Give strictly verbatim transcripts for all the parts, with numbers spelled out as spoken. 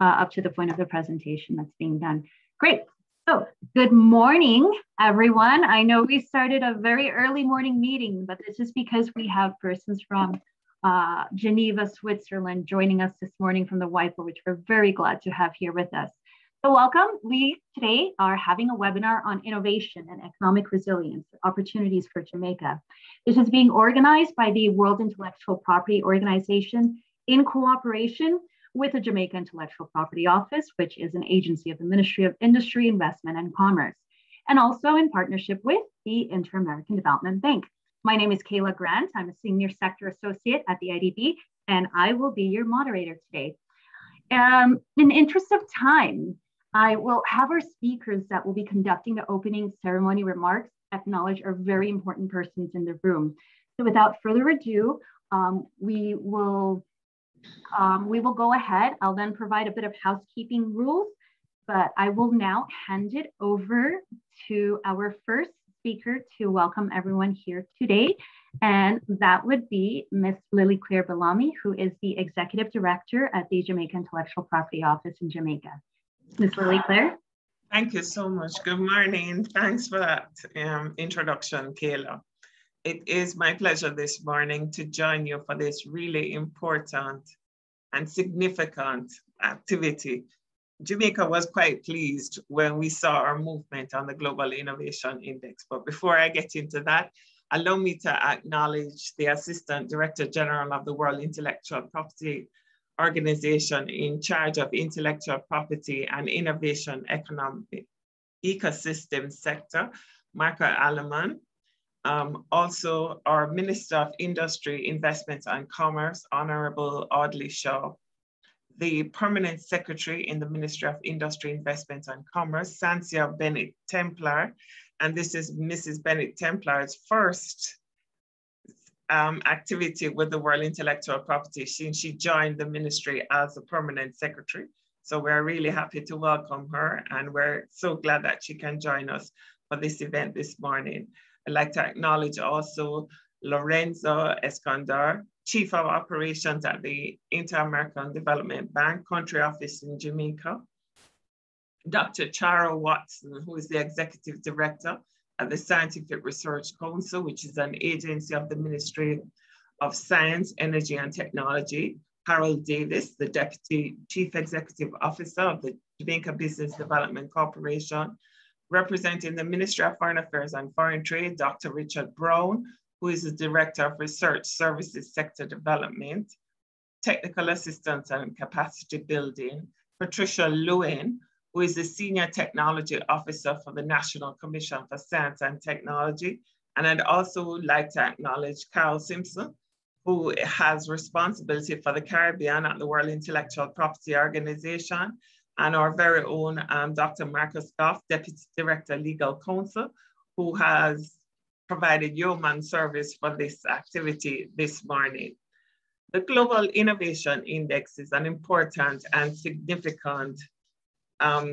uh, up to the point of the presentation that's being done. Great. So good morning, everyone. I know we started a very early morning meeting, but this is because we have persons from uh, Geneva, Switzerland, joining us this morning from the WIPO, which we're very glad to have here with us. So welcome. We today are having a webinar on innovation and economic resilience, opportunities for Jamaica. This is being organized by the World Intellectual Property Organization in cooperation with the Jamaica Intellectual Property Office, which is an agency of the Ministry of Industry, Investment and Commerce, and also in partnership with the Inter-American Development Bank. My name is Kayla Grant. I'm a Senior Sector Associate at the I D B, and I will be your moderator today. Um, in the interest of time, I will have our speakers that will be conducting the opening ceremony remarks acknowledge our very important persons in the room. So without further ado, um, we will um, we will go ahead. I'll then provide a bit of housekeeping rules, but I will now hand it over to our first speaker to welcome everyone here today. And that would be Miz Lily-Claire Bellamy, who is the Executive Director at the Jamaica Intellectual Property Office in Jamaica. Miz Lily-Claire. Thank you so much. Good morning. Thanks for that um, introduction, Kayla. It is my pleasure this morning to join you for this really important and significant activity. Jamaica was quite pleased when we saw our movement on the Global Innovation Index. But before I get into that, allow me to acknowledge the Assistant Director General of the World Intellectual Property Organization in charge of intellectual property and innovation economic ecosystem sector, Marco Alemán. Um, also, our Minister of Industry, Investment and Commerce, Honorable Audley Shaw. The Permanent Secretary in the Ministry of Industry, Investment and Commerce, Sancia Bennett-Templer. And this is Missus Bennett-Templer's first Um, activity with the World Intellectual Property. She, she joined the ministry as a permanent secretary. So we're really happy to welcome her, and we're so glad that she can join us for this event this morning. I'd like to acknowledge also Lorenzo Escandar, Chief of Operations at the Inter-American Development Bank Country Office in Jamaica. Doctor Shara Watson, who is the Executive Director at the Scientific Research Council, which is an agency of the Ministry of Science, Energy and Technology. Harold Davis, the Deputy Chief Executive Officer of the Jamaica Business Development Corporation, representing the Ministry of Foreign Affairs and Foreign Trade, Doctor Richard Brown, who is the Director of Research Services Sector Development, Technical Assistance and Capacity Building, Patricia Lewin, who is the Senior Technology Officer for the National Commission for Science and Technology. And I'd also like to acknowledge Carl Simpson, who has responsibility for the Caribbean at the World Intellectual Property Organization, and our very own um, Doctor Marcus Goffe, Deputy Director, Legal Counsel, who has provided yeoman service for this activity this morning. The Global Innovation Index is an important and significant Um,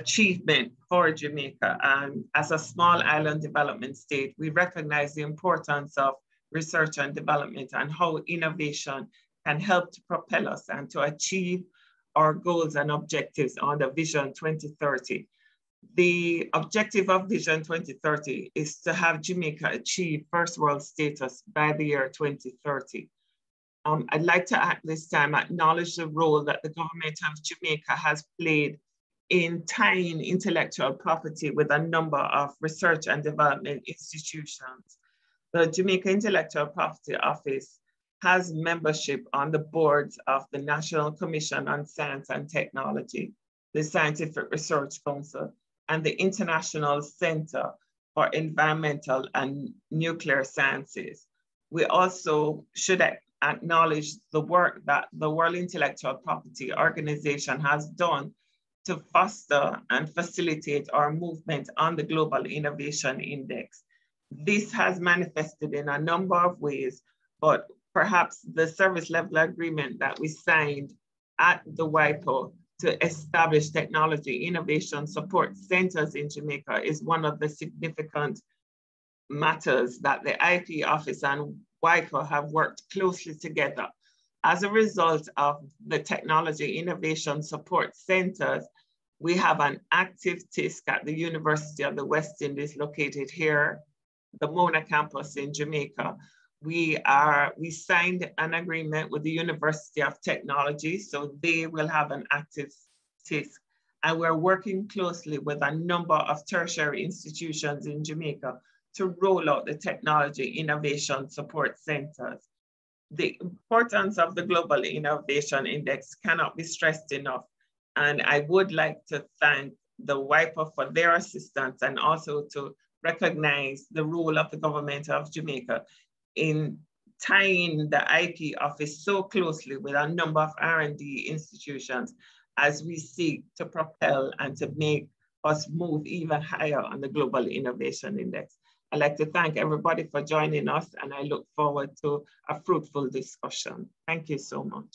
achievement for Jamaica. Um, as a small island development state, we recognize the importance of research and development and how innovation can help to propel us and to achieve our goals and objectives on the Vision twenty thirty. The objective of Vision twenty thirty is to have Jamaica achieve first world status by the year twenty thirty. Um, I'd like to at this time acknowledge the role that the government of Jamaica has played in tying intellectual property with a number of research and development institutions. The Jamaica Intellectual Property Office has membership on the boards of the National Commission on Science and Technology, the Scientific Research Council, and the International Center for Environmental and Nuclear Sciences. We also should acknowledge the work that the World Intellectual Property Organization has done to foster and facilitate our movement on the Global Innovation Index. This has manifested in a number of ways, but perhaps the service level agreement that we signed at the WIPO to establish technology innovation support centers in Jamaica is one of the significant matters that the I P office and WIPO have worked closely together As a result of the Technology Innovation Support Centers, we have an active T I S C at the University of the West Indies located here, the Mona campus in Jamaica. We, are, we signed an agreement with the University of Technology, so they will have an active T I S C. And we're working closely with a number of tertiary institutions in Jamaica to roll out the Technology Innovation Support Centers. The importance of the Global Innovation Index cannot be stressed enough. And I would like to thank the WIPO for their assistance and also to recognize the role of the government of Jamaica in tying the I P office so closely with a number of R and D institutions as we seek to propel and to make us move even higher on the Global Innovation Index. I'd like to thank everybody for joining us, and I look forward to a fruitful discussion. Thank you so much.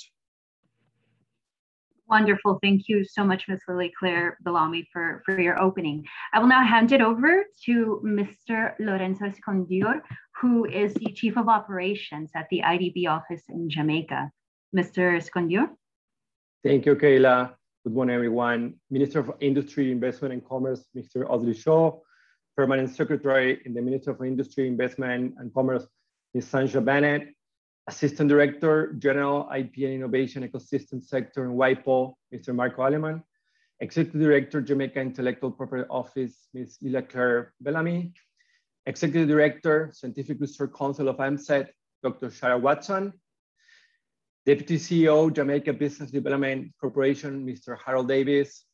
Wonderful. Thank you so much, Miz Lily-Claire Bellamy, for, for your opening. I will now hand it over to Mister Lorenzo Escandar, who is the Chief of Operations at the I D B office in Jamaica. Mister Escandar. Thank you, Kayla. Good morning, everyone. Minister of Industry, Investment and Commerce, Mister Audley Shaw, Permanent Secretary in the Ministry of Industry, Investment and Commerce, Miz Sancia Bennett, Assistant Director, General I P and Innovation Ecosystem Sector in WIPO, Mister Marco Alemán, Executive Director, Jamaica Intellectual Property Office, Miz Lily-Claire Bellamy, Executive Director, Scientific Research Council of AMSET, Doctor Shara Watson, Deputy C E O, Jamaica Business Development Corporation, Mister Harold Davis,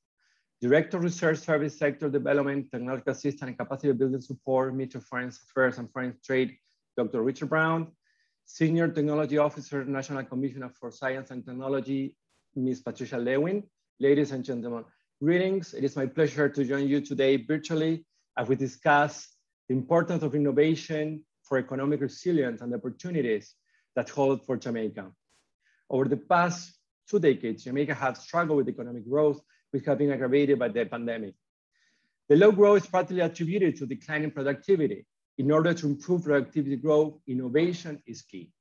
Director, Research Service Sector Development, Technological Assistance and Capacity Building Support, Minister of Foreign Affairs and Foreign Trade, Doctor Richard Brown, Senior Technology Officer, National Commission for Science and Technology, Miz Patricia Lewin. Ladies and gentlemen, greetings. It is my pleasure to join you today virtually as we discuss the importance of innovation for economic resilience and the opportunities that hold for Jamaica. Over the past two decades, Jamaica has struggled with economic growth, which has been aggravated by the pandemic. The low growth is partly attributed to declining productivity. In order to improve productivity growth, innovation is key.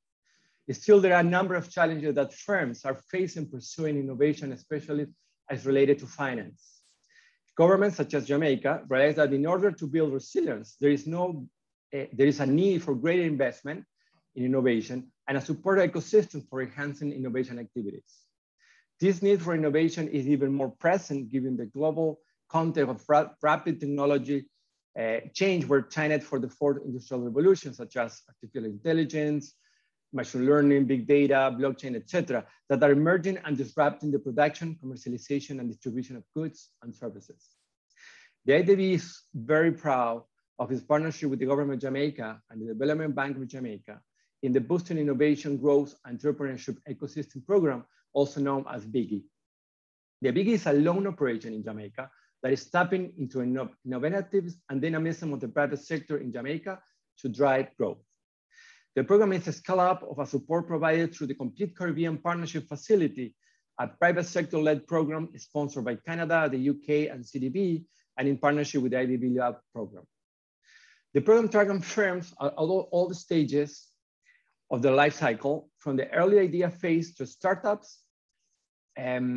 Still, there are a number of challenges that firms are facing pursuing innovation, especially as related to finance. Governments such as Jamaica realize that in order to build resilience, there is, no, uh, there is a need for greater investment in innovation and a supportive ecosystem for enhancing innovation activities. This need for innovation is even more present given the global context of ra rapid technology Uh, change where China for the fourth industrial revolution, such as artificial intelligence, machine learning, big data, blockchain, et cetera, that are emerging and disrupting the production, commercialization, and distribution of goods and services. The I D B is very proud of its partnership with the government of Jamaica and the Development Bank of Jamaica in the Boosting Innovation Growth Entrepreneurship Ecosystem program, also known as BIGI. The BIGI is a loan operation in Jamaica that is tapping into innovative and dynamism of the private sector in Jamaica to drive growth. The program is a scale up of a support provided through the Complete Caribbean Partnership Facility, a private sector-led program sponsored by Canada, the U K, and C D B, and in partnership with the I D B Lab program. The program targets firms at all the stages of the life cycle, from the early idea phase to startups, Um,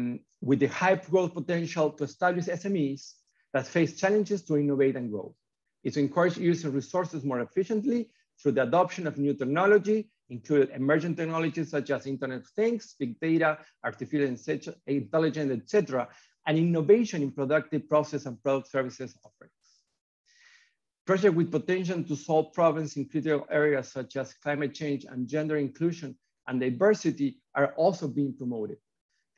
with the high growth potential to establish S M Es that face challenges to innovate and grow. It's to encourage use of resources more efficiently through the adoption of new technology, including emerging technologies such as Internet of Things, big data, artificial intelligence, et cetera, and innovation in productive process and product services offerings. Projects with potential to solve problems in critical areas such as climate change and gender inclusion and diversity are also being promoted.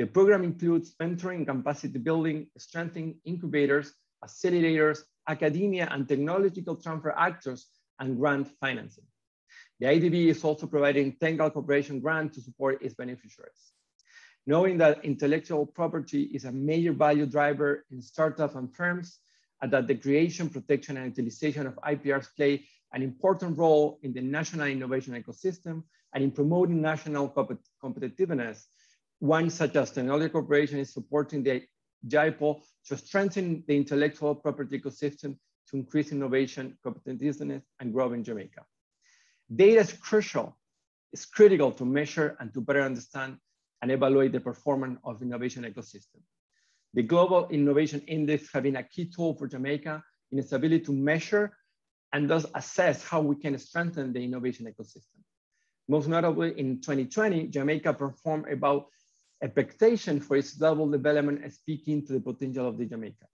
The program includes mentoring, capacity building, strengthening incubators, accelerators, academia and technological transfer actors, and grant financing. The I D B is also providing technical cooperation grant to support its beneficiaries. Knowing that intellectual property is a major value driver in startups and firms, and that the creation, protection, and utilization of I P Rs play an important role in the national innovation ecosystem and in promoting national competitiveness, one such as Technology Corporation is supporting the JIPO to strengthen the intellectual property ecosystem to increase innovation, competitiveness, and growth in Jamaica. Data is crucial is critical to measure and to better understand and evaluate the performance of innovation ecosystem. The Global Innovation Index has been a key tool for Jamaica in its ability to measure and thus assess how we can strengthen the innovation ecosystem. Most notably, in twenty twenty, Jamaica performed above expectation for its global development, speaking to the potential of the Jamaica.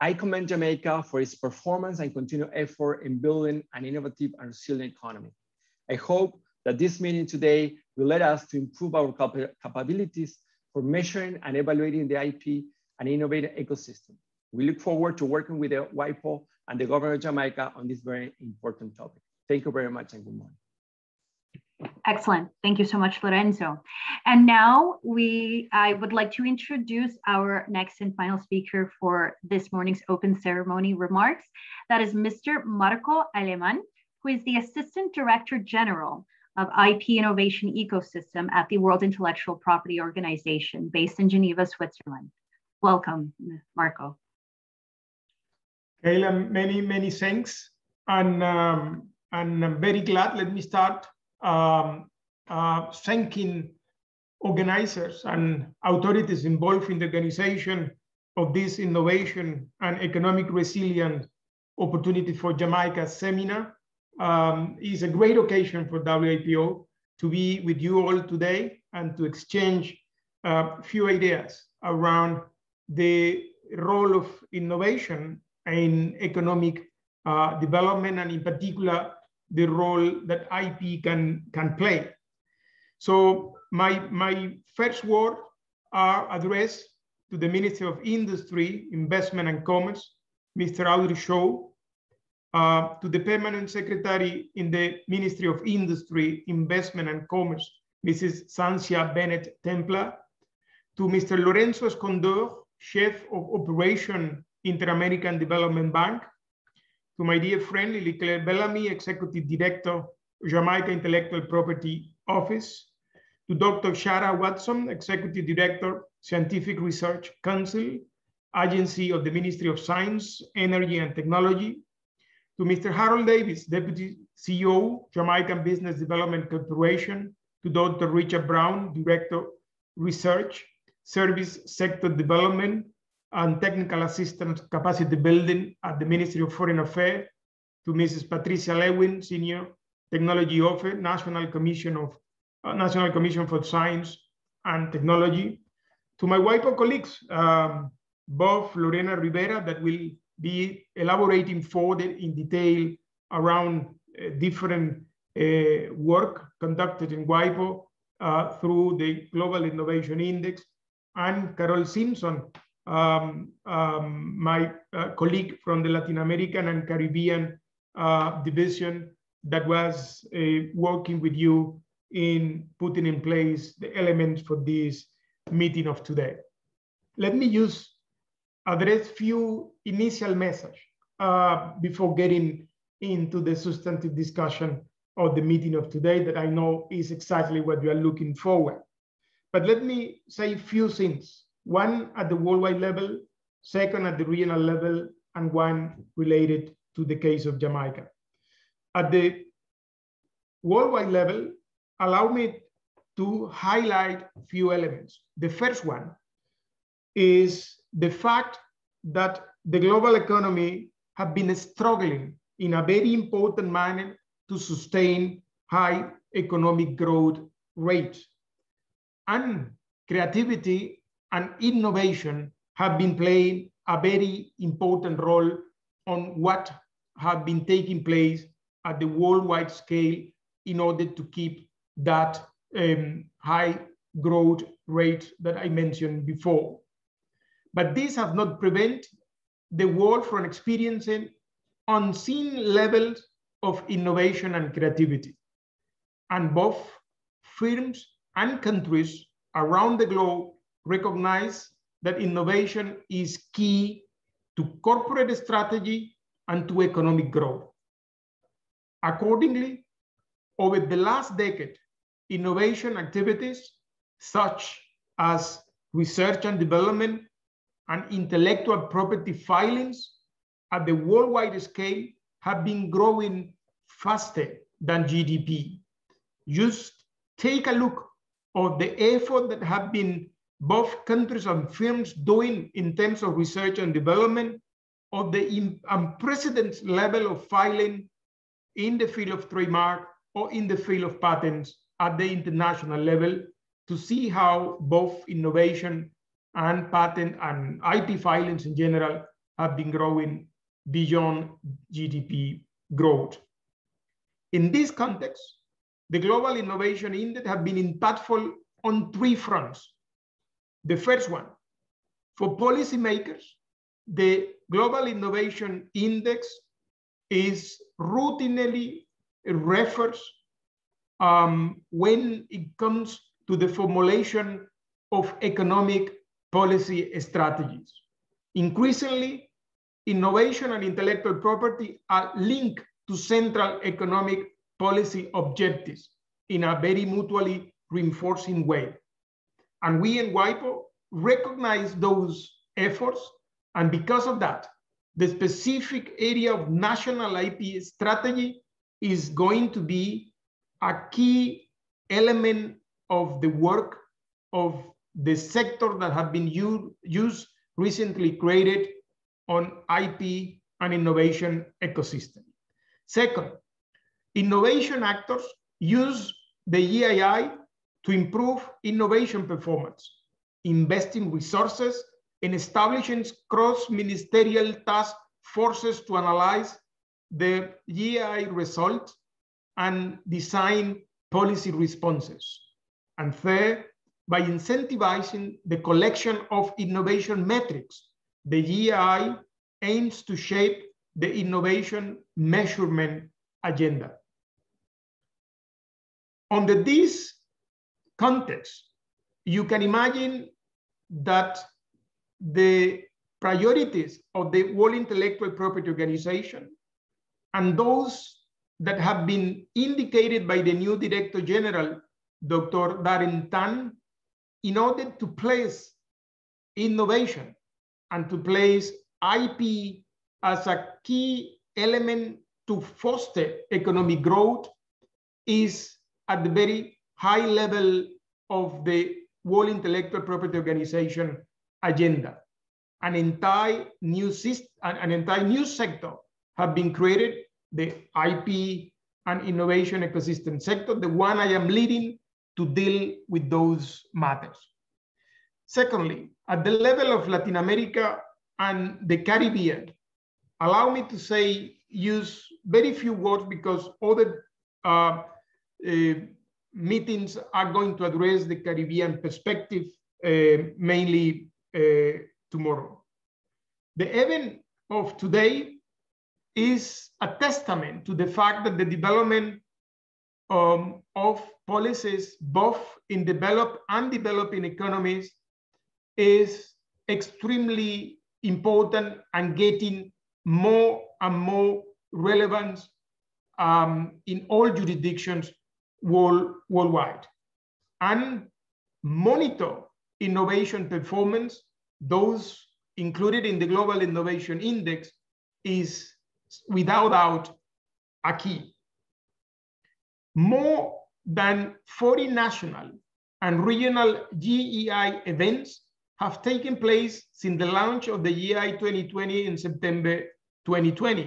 I commend Jamaica for its performance and continued effort in building an innovative and resilient economy. I hope that this meeting today will let us to improve our cap capabilities for measuring and evaluating the I P and innovative ecosystem. We look forward to working with the WIPO and the government of Jamaica on this very important topic. Thank you very much and good morning. Excellent. Thank you so much, Lorenzo. And now we, I would like to introduce our next and final speaker for this morning's open ceremony remarks. That is Mister Marco Alemán, who is the Assistant Director General of I P Innovation Ecosystem at the World Intellectual Property Organization based in Geneva, Switzerland. Welcome, Marco. Kayla, many, many thanks. And, um, and I'm very glad. Let me start um, uh, thanking organizers and authorities involved in the organization of this Innovation and Economic Resilience Opportunity for Jamaica seminar. Um, it's a great occasion for WIPO to be with you all today and to exchange a uh, few ideas around the role of innovation in economic uh, development, and in particular, the role that I P can, can play. So my, my first words are addressed to the Minister of Industry, Investment and Commerce, Mister Audley Shaw, Uh, to the Permanent Secretary in the Ministry of Industry, Investment and Commerce, Missus Sancia Bennett-Templer, to Mister Lorenzo Escandar, Chief of Operation, Inter-American Development Bank, to my dear friend Lily-Claire Bellamy, Executive Director, Jamaica Intellectual Property Office, to Doctor Shara Watson, Executive Director, Scientific Research Council, Agency of the Ministry of Science, Energy and Technology, to Mister Harold Davis, Deputy C E O, Jamaican Business Development Corporation, to Doctor Richard Brown, Director, Research, Service Sector Development, and Technical Assistance Capacity Building at the Ministry of Foreign Affairs, to Missus Patricia Lewin, Senior Technology Officer, National Commission of uh, National Commission for Science and Technology, to my WIPO colleagues, um, both Lorena Rivera, that will be elaborating further in detail around uh, different uh, work conducted in WIPO uh, through the Global Innovation Index, and Carl Simpson, um, um, my uh, colleague from the Latin American and Caribbean uh, division that was uh, working with you in putting in place the elements for this meeting of today. Let me use address few initial message uh, before getting into the substantive discussion of the meeting of today that I know is exactly what you are looking forward. But let me say a few things, one at the worldwide level, second at the regional level, and one related to the case of Jamaica. At the worldwide level, allow me to highlight a few elements. The first one is the fact that the global economy has been struggling in a very important manner to sustain high economic growth rates. And creativity and innovation have been playing a very important role on what have been taking place at the worldwide scale in order to keep that um, high growth rate that I mentioned before. But these have not prevented the world from experiencing unseen levels of innovation and creativity. And both firms and countries around the globe recognize that innovation is key to corporate strategy and to economic growth. Accordingly, over the last decade, innovation activities such as research and development and intellectual property filings at the worldwide scale have been growing faster than G D P, just take a look at the effort that have been both countries and firms doing in terms of research and development, or the unprecedented level of filing in the field of trademark or in the field of patents at the international level, to see how both innovation and patent and I P filings in general have been growing beyond G D P growth. In this context, the Global Innovation Index have been impactful on three fronts. The first one, for policymakers, the Global Innovation Index is routinely refers um, when it comes to the formulation of economic policy strategies. Increasingly, innovation and intellectual property are linked to central economic policy objectives in a very mutually reinforcing way. And we in WIPO recognize those efforts, and because of that, the specific area of national I P strategy is going to be a key element of the work of the sector that have been used recently created on I P and innovation ecosystem. Second, innovation actors use the E I I to improve innovation performance, investing resources in establishing cross-ministerial task forces to analyze the E I I results and design policy responses. And third, by incentivizing the collection of innovation metrics, the E I I aims to shape the innovation measurement agenda. Under this context, you can imagine that the priorities of the World Intellectual Property Organization and those that have been indicated by the new Director General, Doctor Darren Tan, in order to place innovation and to place I P as a key element to foster economic growth, is at the very high level of the World Intellectual Property Organization agenda. An entire new system, an entire new sector have been created, the I P and innovation ecosystem sector, the one I am leading, to deal with those matters. Secondly, at the level of Latin America and the Caribbean, allow me to say, use very few words because other uh, uh, meetings are going to address the Caribbean perspective uh, mainly Uh, tomorrow. The event of today is a testament to the fact that the development um, of policies, both in developed and developing economies, is extremely important and getting more and more relevance um, in all jurisdictions world, worldwide. And monitor innovation performance, those included in the Global Innovation Index, is without doubt a key. More than forty national and regional G E I events have taken place since the launch of the G E I twenty twenty in September twenty twenty.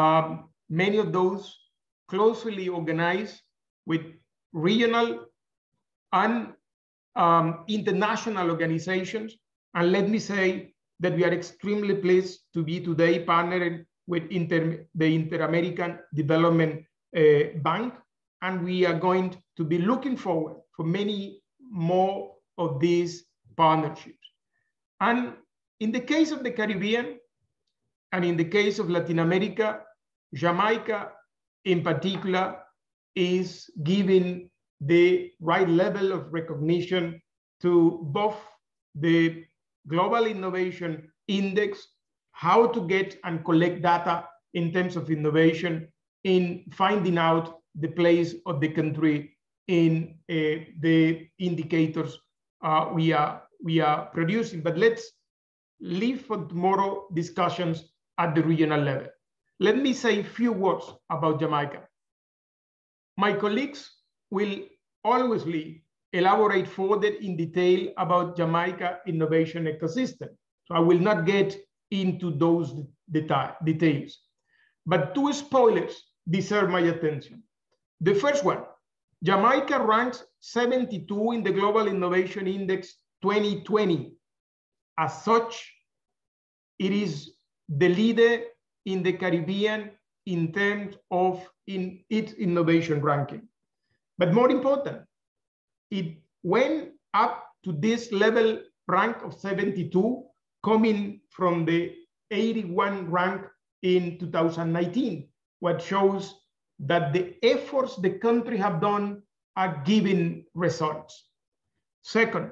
Um, many of those closely organized with regional and Um, international organizations. And let me say that we are extremely pleased to be today partnering with Inter the Inter-American Development uh, Bank. And we are going to be looking forward for many more of these partnerships. And in the case of the Caribbean, and in the case of Latin America, Jamaica in particular is giving the right level of recognition to both the Global Innovation Index, how to get and collect data in terms of innovation, in finding out the place of the country in uh, the indicators uh, we, are, we are producing. But let's leave for tomorrow discussions at the regional level. Let me say a few words about Jamaica. My colleagues will always elaborate further in detail about Jamaica innovation ecosystem. So I will not get into those deta details. But two spoilers deserve my attention. The first one, Jamaica ranks seventy-two in the Global Innovation Index twenty twenty. As such, it is the leader in the Caribbean in terms of in its innovation ranking. But more important, it went up to this level rank of seventy-two, coming from the eighty-one rank in two thousand nineteen, what shows that the efforts the country have done are giving results. Second,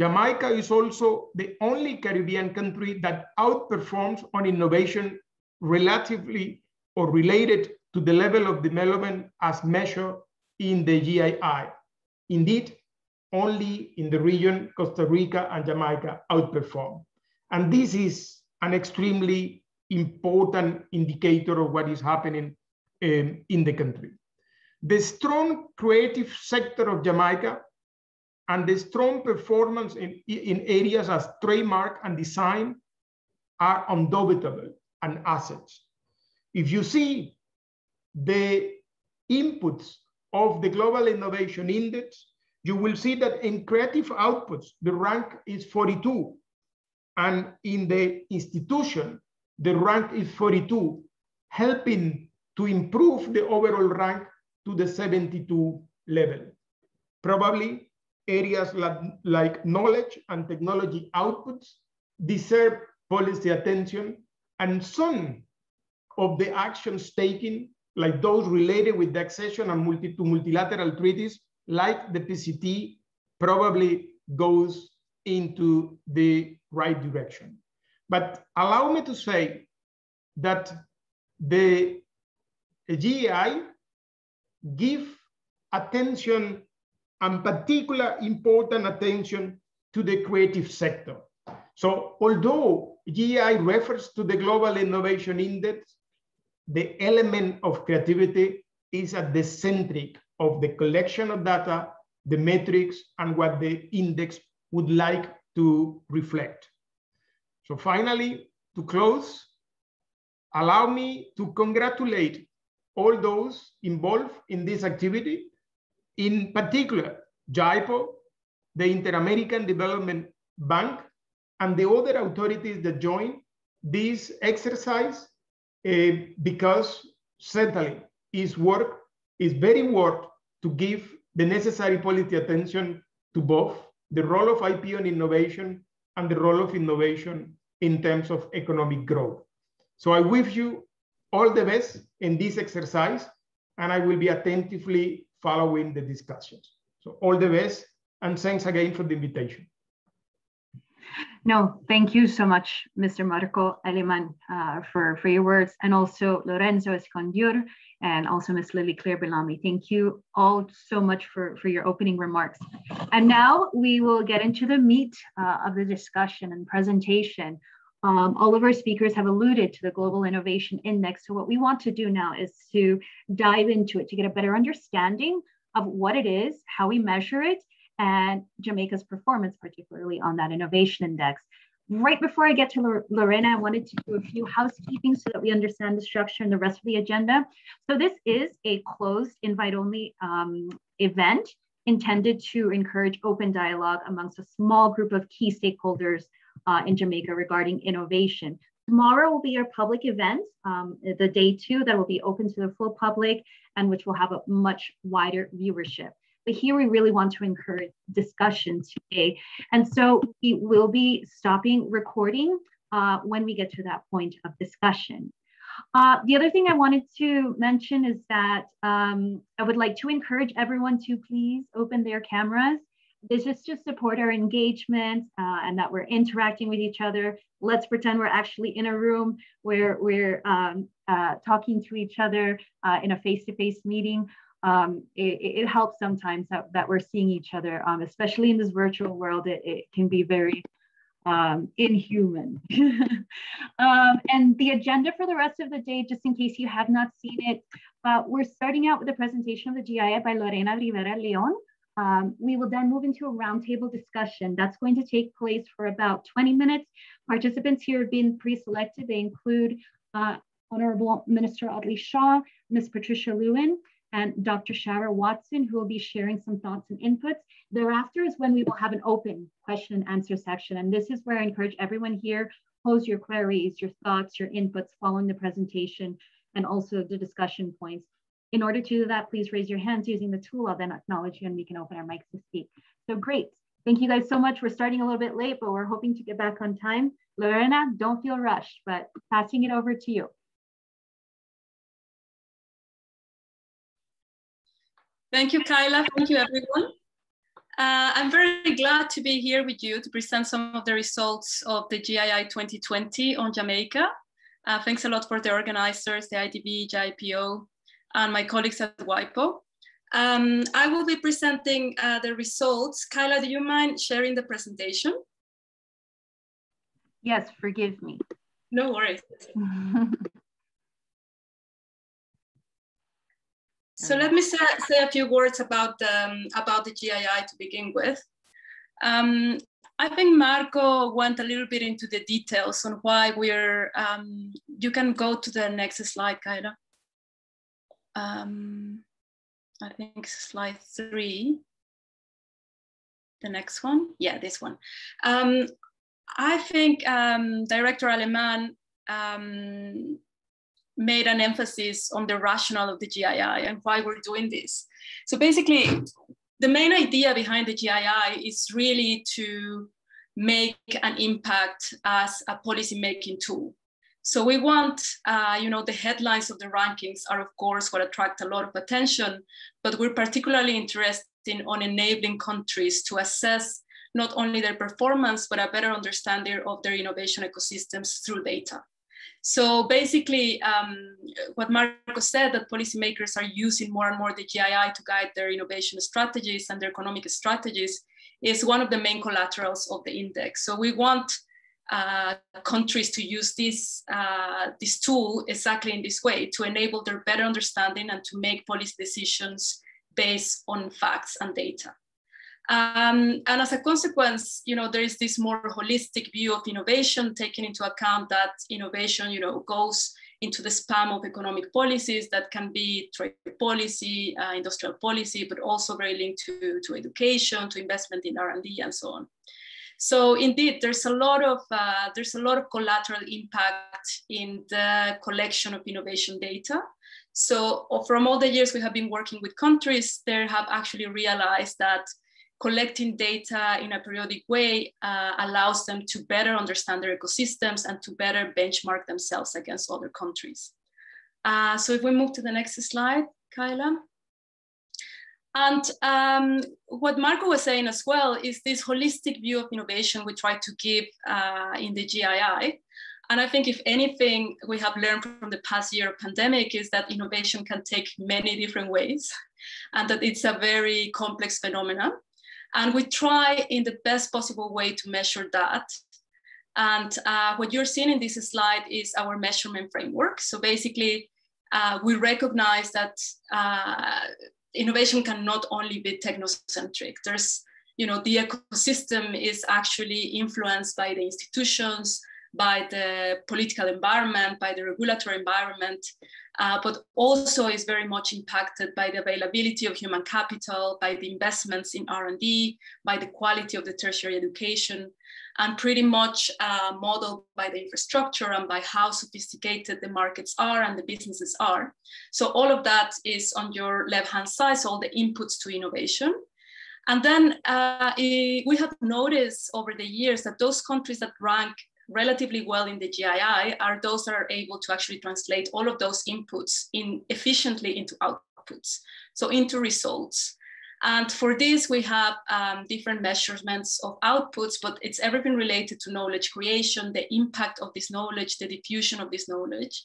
Jamaica is also the only Caribbean country that outperforms on innovation relatively or related to the level of development as measured in the G I I. Indeed, only in the region, Costa Rica and Jamaica outperform. And this is an extremely important indicator of what is happening um, in the country. The strong creative sector of Jamaica and the strong performance in, in areas as trademark and design are undoubtable and assets. If you see the inputs of the Global Innovation Index, you will see that in creative outputs, the rank is forty-two. And in the institution, the rank is forty-two, helping to improve the overall rank to the seventy-two level. Probably areas like, like knowledge and technology outputs deserve policy attention, and some of the actions taken, like those related with the accession and multi to multilateral treaties, like the P C T, probably goes into the right direction. But allow me to say that the G I give attention and particular important attention to the creative sector. So although G I refers to the Global Innovation Index, the element of creativity is at the centric of the collection of data, the metrics, and what the index would like to reflect. So finally, to close, allow me to congratulate all those involved in this activity, in particular, J I P O, the Inter-American Development Bank, and the other authorities that join this exercise, uh, because certainly its work is very worth to give the necessary policy attention to both the role of I P on innovation and the role of innovation in terms of economic growth. So I wish you all the best in this exercise, and I will be attentively following the discussions. So all the best, and thanks again for the invitation. No, thank you so much, Mister Marco Alemán, uh, for, for your words, and also Lorenzo Escandar, and also Miz Lily-Claire Bellamy. Thank you all so much for, for your opening remarks. And now we will get into the meat uh, of the discussion and presentation. Um, all of our speakers have alluded to the Global Innovation Index. So what we want to do now is to dive into it to get a better understanding of what it is, how we measure it, and Jamaica's performance, particularly on that innovation index. Right before I get to Lorena, I wanted to do a few housekeeping so that we understand the structure and the rest of the agenda. So this is a closed invite-only um, event intended to encourage open dialogue amongst a small group of key stakeholders uh, in Jamaica regarding innovation. Tomorrow will be our public event, um, the day two, that will be open to the full public and which will have a much wider viewership. But here we really want to encourage discussion today. And so we will be stopping recording uh, when we get to that point of discussion. Uh, the other thing I wanted to mention is that um, I would like to encourage everyone to please open their cameras. This is to support our engagement uh, and that we're interacting with each other. Let's pretend we're actually in a room where we're um, uh, talking to each other uh, in a face-to-face meeting. Um, it, it helps sometimes that, that we're seeing each other, um, especially in this virtual world. It, it can be very um, inhuman. um, and the agenda for the rest of the day, just in case you have not seen it, uh, we're starting out with a presentation of the G I A by Lorena Rivera-Leon. Um, we will then move into a roundtable discussion that's going to take place for about twenty minutes. Participants here have been pre-selected. They include uh, Honorable Minister Audley Shaw, Miz Patricia Lewin, and Doctor Shara Watson, who will be sharing some thoughts and inputs. Thereafter is when we will have an open question and answer section. And this is where I encourage everyone here, pose your queries, your thoughts, your inputs following the presentation, and also the discussion points. In order to do that, please raise your hands using the tool. I'll then acknowledge you and we can open our mics to speak. So great. Thank you guys so much. We're starting a little bit late, but we're hoping to get back on time. Lorena, don't feel rushed, but passing it over to you. Thank you, Kayla. Thank you, everyone. Uh, I'm very glad to be here with you to present some of the results of the G I I twenty twenty on Jamaica. Uh, thanks a lot for the organizers, the I D B, J I P O, and my colleagues at WIPO. Um, I will be presenting uh, the results. Kayla, do you mind sharing the presentation? Yes, forgive me. No worries. So let me say, say a few words about the, um, about the G I I to begin with. Um, I think Marco went a little bit into the details on why we're, um, you can go to the next slide, Kayla. Um, I think slide three, the next one. Yeah, this one. Um, I think um, Director Alemán um, made an emphasis on the rationale of the G I I and why we're doing this. So basically, the main idea behind the G I I is really to make an impact as a policy-making tool. So we want, uh, you know, the headlines of the rankings are, of course, what attract a lot of attention, but we're particularly interested in on enabling countries to assess not only their performance, but a better understanding of their innovation ecosystems through data. So basically, um, what Marco said, that policymakers are using more and more the G I I to guide their innovation strategies and their economic strategies, is one of the main collaterals of the index. So we want uh, countries to use this, uh, this tool exactly in this way, to enable their better understanding and to make policy decisions based on facts and data. Um, and as a consequence, you know, there is this more holistic view of innovation, taking into account that innovation, you know, goes into the span of economic policies that can be trade policy, uh, industrial policy, but also very linked to, to education, to investment in R and D, and so on. So indeed, there's a lot of uh, there's a lot of collateral impact in the collection of innovation data. So from all the years we have been working with countries, they have actually realized that collecting data in a periodic way uh, allows them to better understand their ecosystems and to better benchmark themselves against other countries. Uh, so if we move to the next slide, Kayla. And um, what Marco was saying as well is this holistic view of innovation we try to give uh, in the G I I. And I think if anything we have learned from the past year of pandemic is that innovation can take many different ways and that it's a very complex phenomenon. And we try in the best possible way to measure that. And uh, what you're seeing in this slide is our measurement framework. So basically, uh, we recognize that uh, innovation can not only be technocentric. There's, you know, the ecosystem is actually influenced by the institutions, by the political environment, by the regulatory environment, uh, but also is very much impacted by the availability of human capital, by the investments in R and D, by the quality of the tertiary education, and pretty much uh, modeled by the infrastructure and by how sophisticated the markets are and the businesses are. So all of that is on your left-hand side, so all the inputs to innovation. And then uh, we have noticed over the years that those countries that rank relatively well in the G I I are those that are able to actually translate all of those inputs in efficiently into outputs, so into results. And for this, we have um, different measurements of outputs, but it's everything related to knowledge creation, the impact of this knowledge, the diffusion of this knowledge.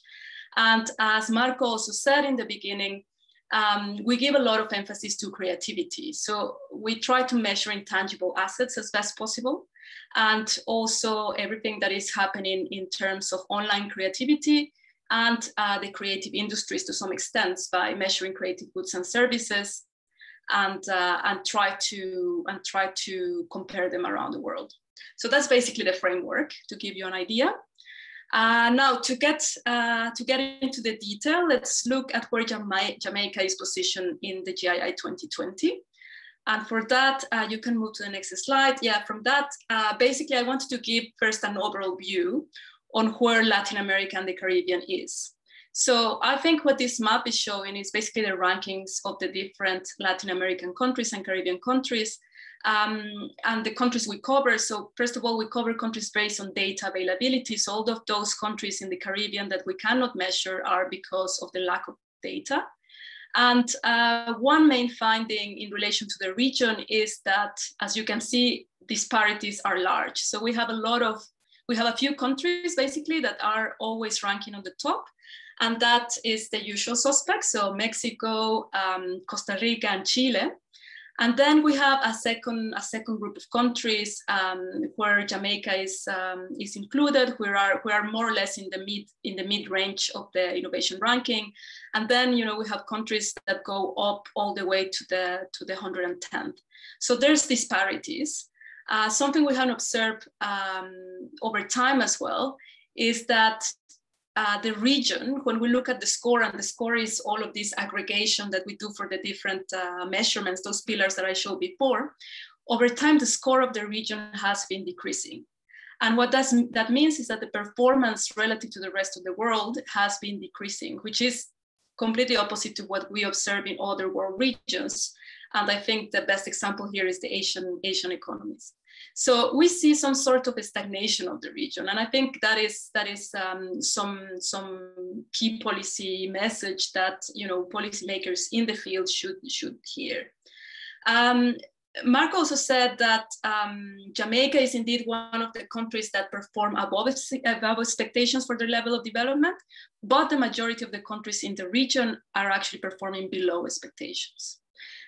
And as Marco also said in the beginning, um, we give a lot of emphasis to creativity. So we try to measure intangible assets as best possible, and also everything that is happening in terms of online creativity and uh, the creative industries to some extent, by measuring creative goods and services, and uh, and try to and try to compare them around the world. So that's basically the framework to give you an idea. Uh, now to get uh, to get into the detail, let's look at where Jama- Jamaica is positioned in the G I I twenty twenty. And for that, uh, you can move to the next slide. Yeah, from that, uh, basically, I wanted to give first an overall view on where Latin America and the Caribbean is. So I think what this map is showing is basically the rankings of the different Latin American countries and Caribbean countries, um, and the countries we cover. So first of all, we cover countries based on data availability. So all of those countries in the Caribbean that we cannot measure are because of the lack of data. And uh, one main finding in relation to the region is that, as you can see, disparities are large. So we have a lot of, we have a few countries basically that are always ranking on the top, and that is the usual suspects. So Mexico, um, Costa Rica, and Chile. And then we have a second, a second group of countries um, where Jamaica is, um, is included. We are, we are more or less in the mid, in the mid-range of the innovation ranking. And then, you know, we have countries that go up all the way to the, to the one hundred tenth. So there's disparities. Uh, something we have observed um, over time as well is that Uh, the region, when we look at the score, and the score is all of this aggregation that we do for the different uh, measurements, those pillars that I showed before, over time, the score of the region has been decreasing. And what that's, that means is that the performance relative to the rest of the world has been decreasing, which is completely opposite to what we observe in other world regions. And I think the best example here is the Asian, Asian economies. So we see some sort of a stagnation of the region, and I think that is that is um, some some key policy message that, you know, policymakers in the field should should hear. Um, Marco also said that um, Jamaica is indeed one of the countries that perform above, above expectations for their level of development, but the majority of the countries in the region are actually performing below expectations.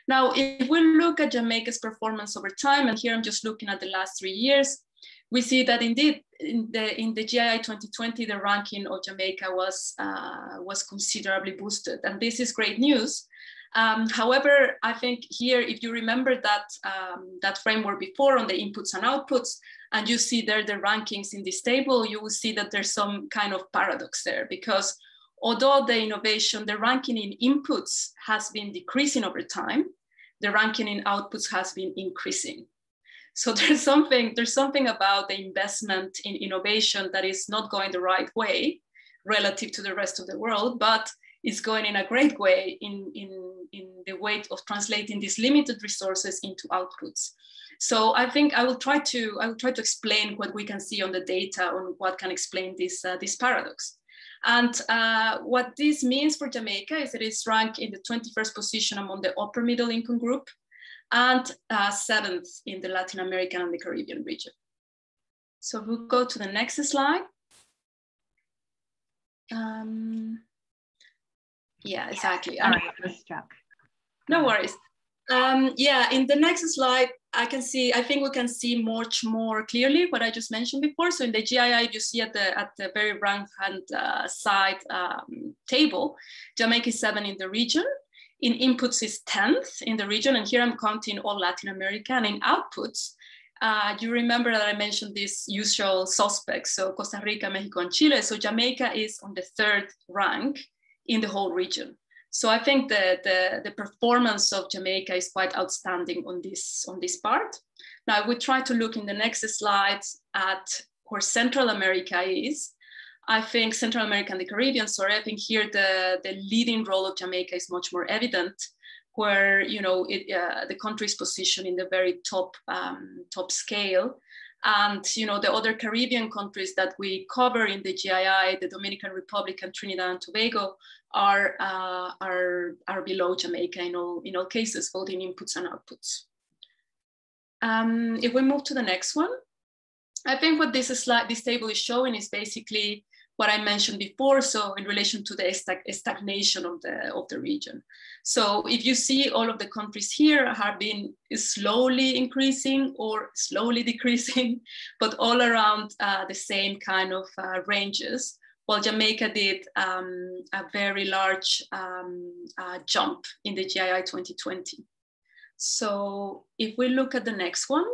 Now, if we look at Jamaica's performance over time, and here I'm just looking at the last three years, we see that indeed in the, in the G I I twenty twenty, the ranking of Jamaica was, uh, was considerably boosted. And this is great news. Um, however, I think here, if you remember that, um, that framework before on the inputs and outputs, and you see there the rankings in this table, you will see that there's some kind of paradox there, because although the innovation, the ranking in inputs has been decreasing over time, the ranking in outputs has been increasing. So there's something, there's something about the investment in innovation that is not going the right way relative to the rest of the world, but it's going in a great way in, in, in the way of translating these limited resources into outputs. So I think I will try to, I will try to explain what we can see on the data on what can explain this, uh, this paradox. And uh, what this means for Jamaica is that it's ranked in the twenty-first position among the upper middle income group, and uh, seventh in the Latin American and the Caribbean region. So we'll go to the next slide. Um, yeah, exactly. All right. No worries. Um, yeah, in the next slide, I can see, I think we can see much more clearly what I just mentioned before. So in the G I I, you see at the, at the very right-hand uh, side um, table, Jamaica is seven in the region. In inputs is tenth in the region. And here I'm counting all Latin America. And in outputs, uh, you remember that I mentioned these usual suspects. So Costa Rica, Mexico, and Chile. So Jamaica is on the third rank in the whole region. So I think the, the, the performance of Jamaica is quite outstanding on this, on this part. Now, we try to look in the next slide at where Central America is. I think Central America and the Caribbean, sorry, I think here the, the leading role of Jamaica is much more evident, where, you know, it, uh, the country's position in the very top, um, top scale. And, you know, the other Caribbean countries that we cover in the G I I, the Dominican Republic and Trinidad and Tobago, are, uh, are, are below Jamaica in all, in all cases, both in inputs and outputs. Um, if we move to the next one, I think what this slide, this table is showing is basically what I mentioned before, so in relation to the stag- stagnation of the, of the region. So if you see, all of the countries here have been slowly increasing or slowly decreasing, but all around uh, the same kind of uh, ranges. Well, Jamaica did um, a very large um, uh, jump in the G I I twenty twenty. So if we look at the next one,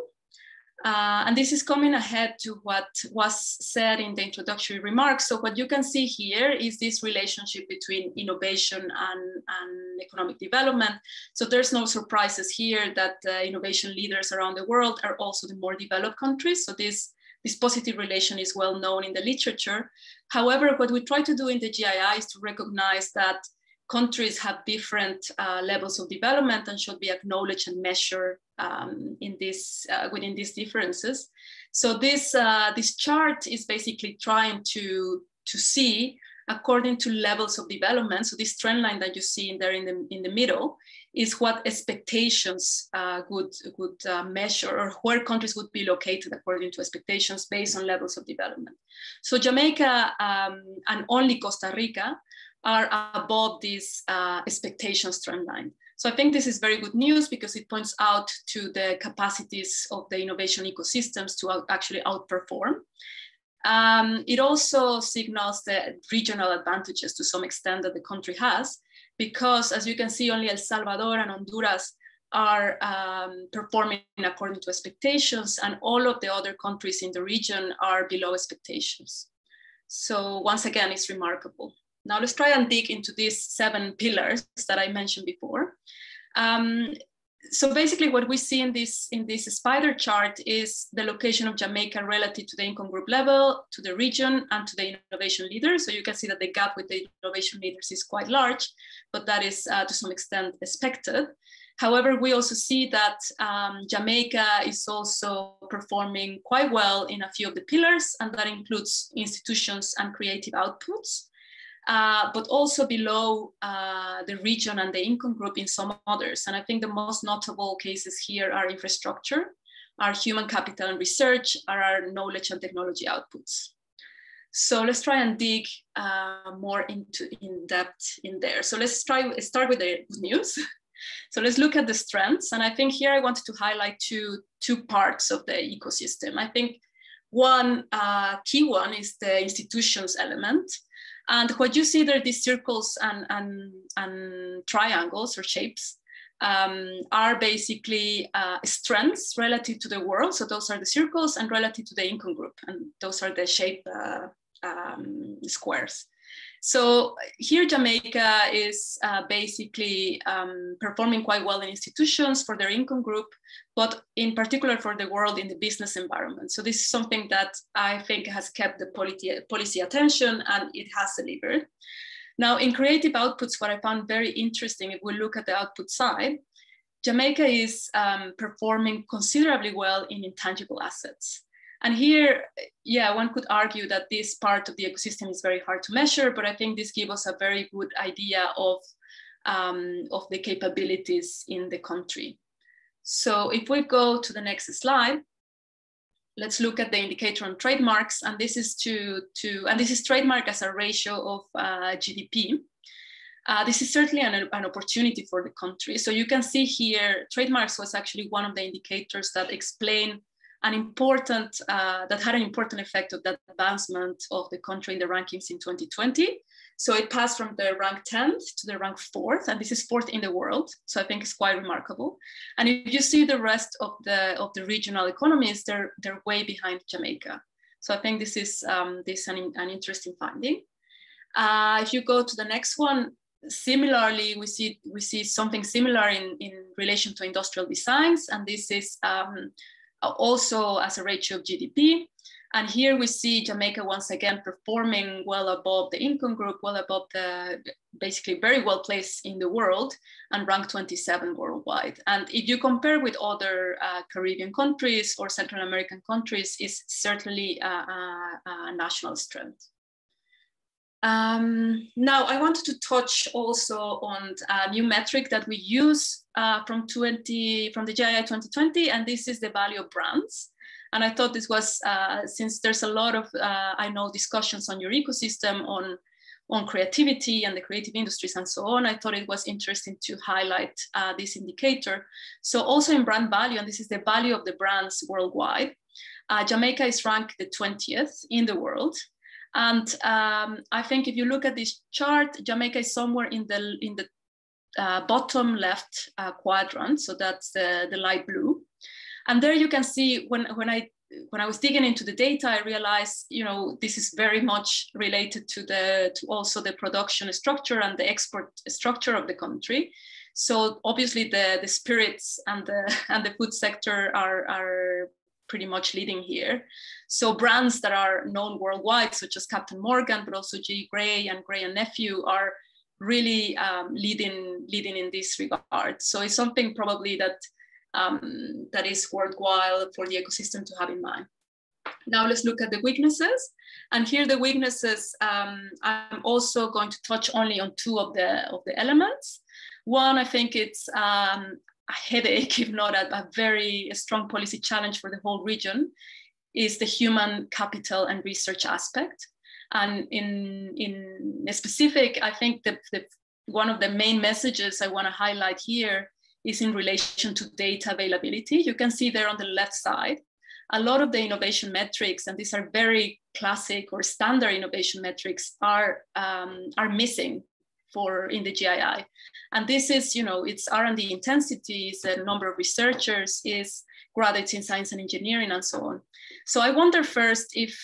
Uh, and this is coming ahead to what was said in the introductory remarks. So what you can see here is this relationship between innovation and, and economic development. So there's no surprises here that uh, innovation leaders around the world are also the more developed countries. So this, this positive relation is well known in the literature. However, what we try to do in the G I I is to recognize that countries have different uh, levels of development and should be acknowledged and measured um, in this, uh, within these differences. So this, uh, this chart is basically trying to, to see, according to levels of development, so this trend line that you see in there in the, in the middle, is what expectations uh, would, would uh, measure, or where countries would be located according to expectations based on levels of development. So Jamaica um, and only Costa Rica are above this uh, expectations trend line. So I think this is very good news because it points out to the capacities of the innovation ecosystems to out actually outperform. Um, it also signals the regional advantages to some extent that the country has, because as you can see, only El Salvador and Honduras are um, performing according to expectations, and all of the other countries in the region are below expectations. So once again, it's remarkable. Now let's try and dig into these seven pillars that I mentioned before. Um, so basically what we see in this, in this spider chart is the location of Jamaica relative to the income group level, to the region, and to the innovation leaders. So you can see that the gap with the innovation leaders is quite large, but that is uh, to some extent expected. However, we also see that um, Jamaica is also performing quite well in a few of the pillars, and that includes institutions and creative outputs. Uh, but also below uh, the region and the income group in some others. And I think the most notable cases here are infrastructure, our human capital and research, are our knowledge and technology outputs. So let's try and dig uh, more into in depth in there. So let's try start with the good news. So let's look at the strengths. And I think here I wanted to highlight two, two parts of the ecosystem. I think one uh, key one is the institutions element. And what you see there, these circles and, and, and triangles or shapes um, are basically uh, strengths relative to the world. So those are the circles, and relative to the income group. And those are the shape uh, um, squares. So here Jamaica is uh, basically um, performing quite well in institutions for their income group, but in particular for the world in the business environment. So this is something that I think has kept the policy, policy attention, and it has delivered. Now in creative outputs, what I found very interesting, if we look at the output side, Jamaica is um, performing considerably well in intangible assets. And here, yeah, one could argue that this part of the ecosystem is very hard to measure, but I think this gives us a very good idea of, um, of the capabilities in the country. So if we go to the next slide, let's look at the indicator on trademarks. And this is, to, to, and this is trademark as a ratio of uh, G D P. Uh, this is certainly an, an opportunity for the country. So you can see here, trademarks was actually one of the indicators that explain an important, uh, that had an important effect of that advancement of the country in the rankings in twenty twenty. So it passed from the rank tenth to the rank fourth, and this is fourth in the world. So I think it's quite remarkable. And if you see the rest of the, of the regional economies, they're, they're way behind Jamaica. So I think this is, um, this is an, an interesting finding. Uh, if you go to the next one, similarly, we see, we see something similar in, in relation to industrial designs, and this is, um, also as a ratio of G D P. And here we see Jamaica once again performing well above the income group, well above the, basically very well placed in the world, and ranked twenty-seven worldwide. And if you compare with other uh, Caribbean countries or Central American countries, it's certainly a, a, a national strength. Um, now, I wanted to touch also on a new metric that we use uh, from, twenty, from the G I I twenty twenty, and this is the value of brands. And I thought this was, uh, since there's a lot of, uh, I know, discussions on your ecosystem, on, on creativity and the creative industries and so on, I thought it was interesting to highlight uh, this indicator. So also in brand value, and this is the value of the brands worldwide, uh, Jamaica is ranked the twentieth in the world. And um, I think if you look at this chart, Jamaica is somewhere in the, in the uh, bottom left uh, quadrant. So that's the, the light blue. And there you can see when, when, I, when I was digging into the data, I realized, you know, this is very much related to, the, to also the production structure and the export structure of the country. So obviously the, the spirits and the, and the food sector are, are pretty much leading here. So brands that are known worldwide, such as Captain Morgan, but also G. Gray and Gray and Nephew are really um, leading, leading in this regard. So it's something probably that, um, that is worthwhile for the ecosystem to have in mind. Now let's look at the weaknesses. And here the weaknesses, um, I'm also going to touch only on two of the, of the elements. One, I think it's, um, a headache, if not a, a very strong policy challenge for the whole region, is the human capital and research aspect. And in, in specific, I think that the, one of the main messages I want to highlight here is in relation to data availability. You can see there on the left side, a lot of the innovation metrics, and these are very classic or standard innovation metrics, are, um, are missing for in the G I I. And this is, you know, it's R and D intensity, it's the number of researchers, is graduates in science and engineering and so on. So I wonder first if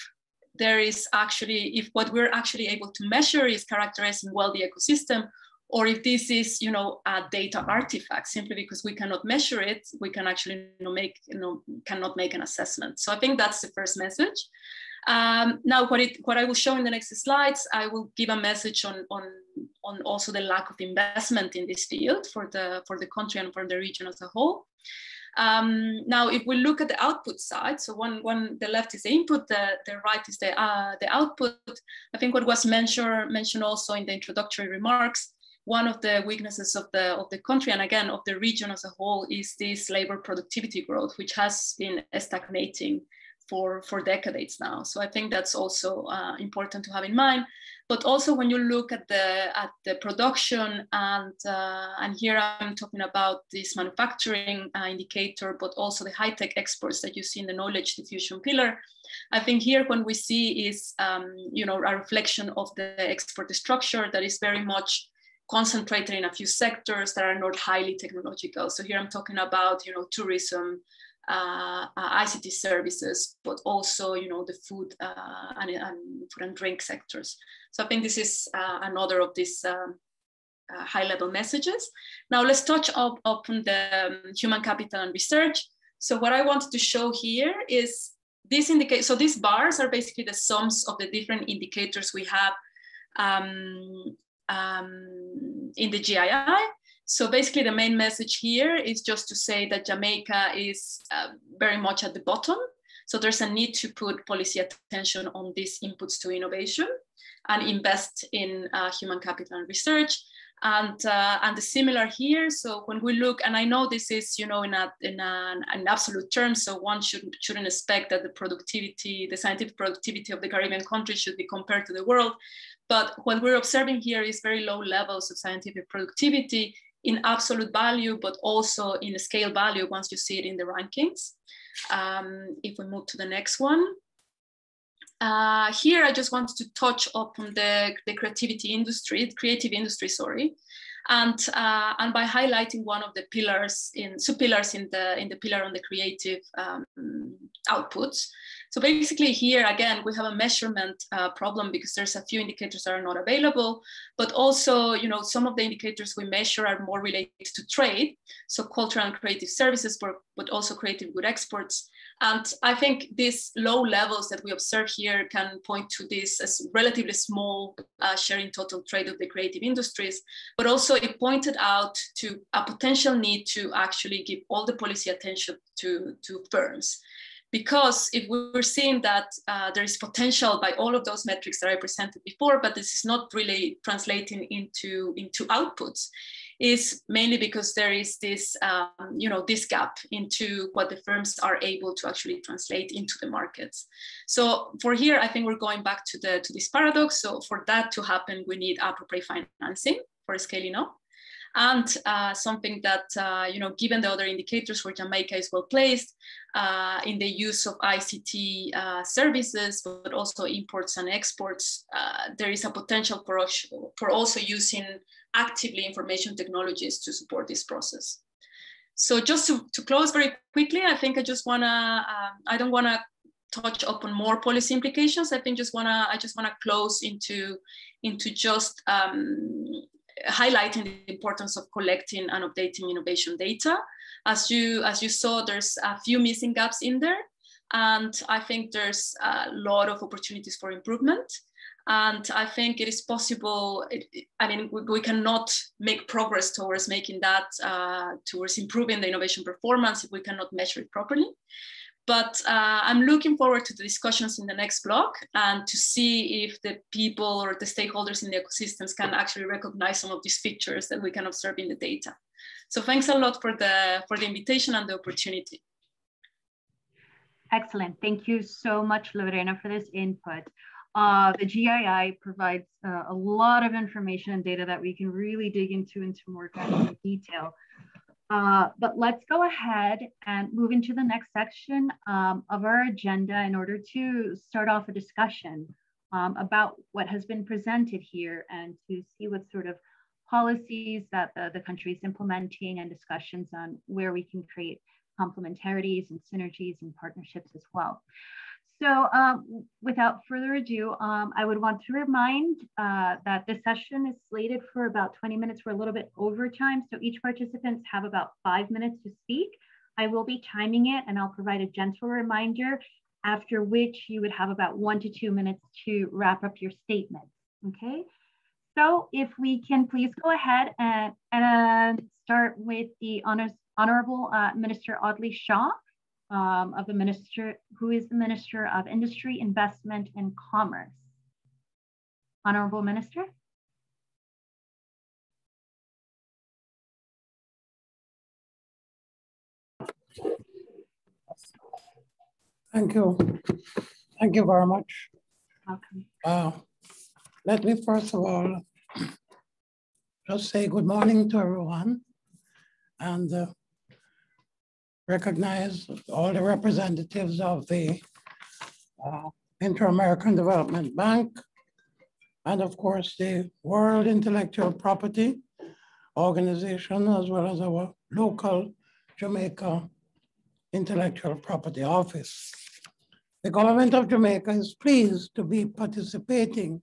there is actually, if what we're actually able to measure is characterizing well the ecosystem, or if this is, you know, a data artifact, simply because we cannot measure it, we can actually, you know, make, you know, cannot make an assessment. So I think that's the first message. Um, now, what, it, what I will show in the next slides, I will give a message on, on, on also the lack of investment in this field for the, for the country and for the region as a whole. Um, now, if we look at the output side, so one, one the left is the input, the, the right is the, uh, the output. I think what was mentioned, mentioned also in the introductory remarks, one of the weaknesses of the, of the country, and again, of the region as a whole, is this labor productivity growth, which has been stagnating for, for decades now. So I think that's also uh, important to have in mind. But also when you look at the, at the production, and, uh, and here I'm talking about this manufacturing uh, indicator, but also the high-tech exports that you see in the knowledge diffusion pillar, I think here when we see is, um, you know, a reflection of the export structure that is very much concentrated in a few sectors that are not highly technological. So here I'm talking about, you know, tourism, uh, uh, I C T services, but also, you know, the food uh, and, and food and drink sectors. So I think this is uh, another of these uh, uh, high-level messages. Now let's touch up upon the um, human capital and research. So what I wanted to show here is this indicate. So these bars are basically the sums of the different indicators we have Um, Um, in the G I I. So basically the main message here is just to say that Jamaica is uh, very much at the bottom. So there's a need to put policy attention on these inputs to innovation and invest in uh, human capital and research. And, uh, and the similar here, so when we look, and I know this is, you know, in, a, in an, an absolute term, so one shouldn't, shouldn't expect that the productivity, the scientific productivity of the Caribbean countries should be compared to the world. But what we're observing here is very low levels of scientific productivity in absolute value, but also in scale value once you see it in the rankings. Um, if we move to the next one. Uh, here, I just wanted to touch upon the, the creativity industry, creative industry, sorry, and uh, and by highlighting one of the pillars in sub pillars in the in the pillar on the creative um, outputs. So basically, here again we have a measurement uh, problem because there's a few indicators that are not available, but also, you know, some of the indicators we measure are more related to trade, so cultural and creative services, but but also creative good exports. And I think these low levels that we observe here can point to this as relatively small uh, share in total trade of the creative industries, but also it pointed out to a potential need to actually give all the policy attention to, to firms. Because if we're seeing that uh, there is potential by all of those metrics that I presented before, but this is not really translating into, into outputs, is mainly because there is this, um, you know, this gap into what the firms are able to actually translate into the markets. So for here, I think we're going back to, the, to this paradox. So for that to happen, we need appropriate financing for scaling up. And uh, something that, uh, you know, given the other indicators where Jamaica is well placed uh, in the use of I C T uh, services, but also imports and exports, uh, there is a potential for, for also using actively information technologies to support this process. So just to, to close very quickly, I think I just wanna, um, I don't wanna touch upon more policy implications. I think just wanna, I just wanna close into, into just, um, highlighting the importance of collecting and updating innovation data. As you, as you saw, there's a few missing gaps in there. And I think there's a lot of opportunities for improvement. And I think it is possible, it, it, I mean, we, we cannot make progress towards making that, uh, towards improving the innovation performance if we cannot measure it properly. But uh, I'm looking forward to the discussions in the next block and to see if the people or the stakeholders in the ecosystems can actually recognize some of these features that we can observe in the data. So thanks a lot for the, for the invitation and the opportunity. Excellent. Thank you so much, Lorena, for this input. Uh, the G I I provides uh, a lot of information and data that we can really dig into into more granular detail. Uh, but let's go ahead and move into the next section um, of our agenda in order to start off a discussion um, about what has been presented here and to see what sort of policies that the, the country is implementing and discussions on where we can create complementarities and synergies and partnerships as well. So um, without further ado, um, I would want to remind uh, that this session is slated for about twenty minutes. We're a little bit over time, so each participant have about five minutes to speak. I will be timing it, and I'll provide a gentle reminder, after which you would have about one to two minutes to wrap up your statements, okay? So if we can please go ahead and, and start with the honors, Honorable uh, Minister Audley Shaw. Um, of the minister, who is the Minister of Industry, Investment and Commerce. Honorable Minister. Thank you. Thank you very much. Welcome. Uh, let me first of all just say good morning to everyone and uh, recognize all the representatives of the uh, Inter-American Development Bank, and of course the World Intellectual Property Organization, as well as our local Jamaica Intellectual Property Office. The government of Jamaica is pleased to be participating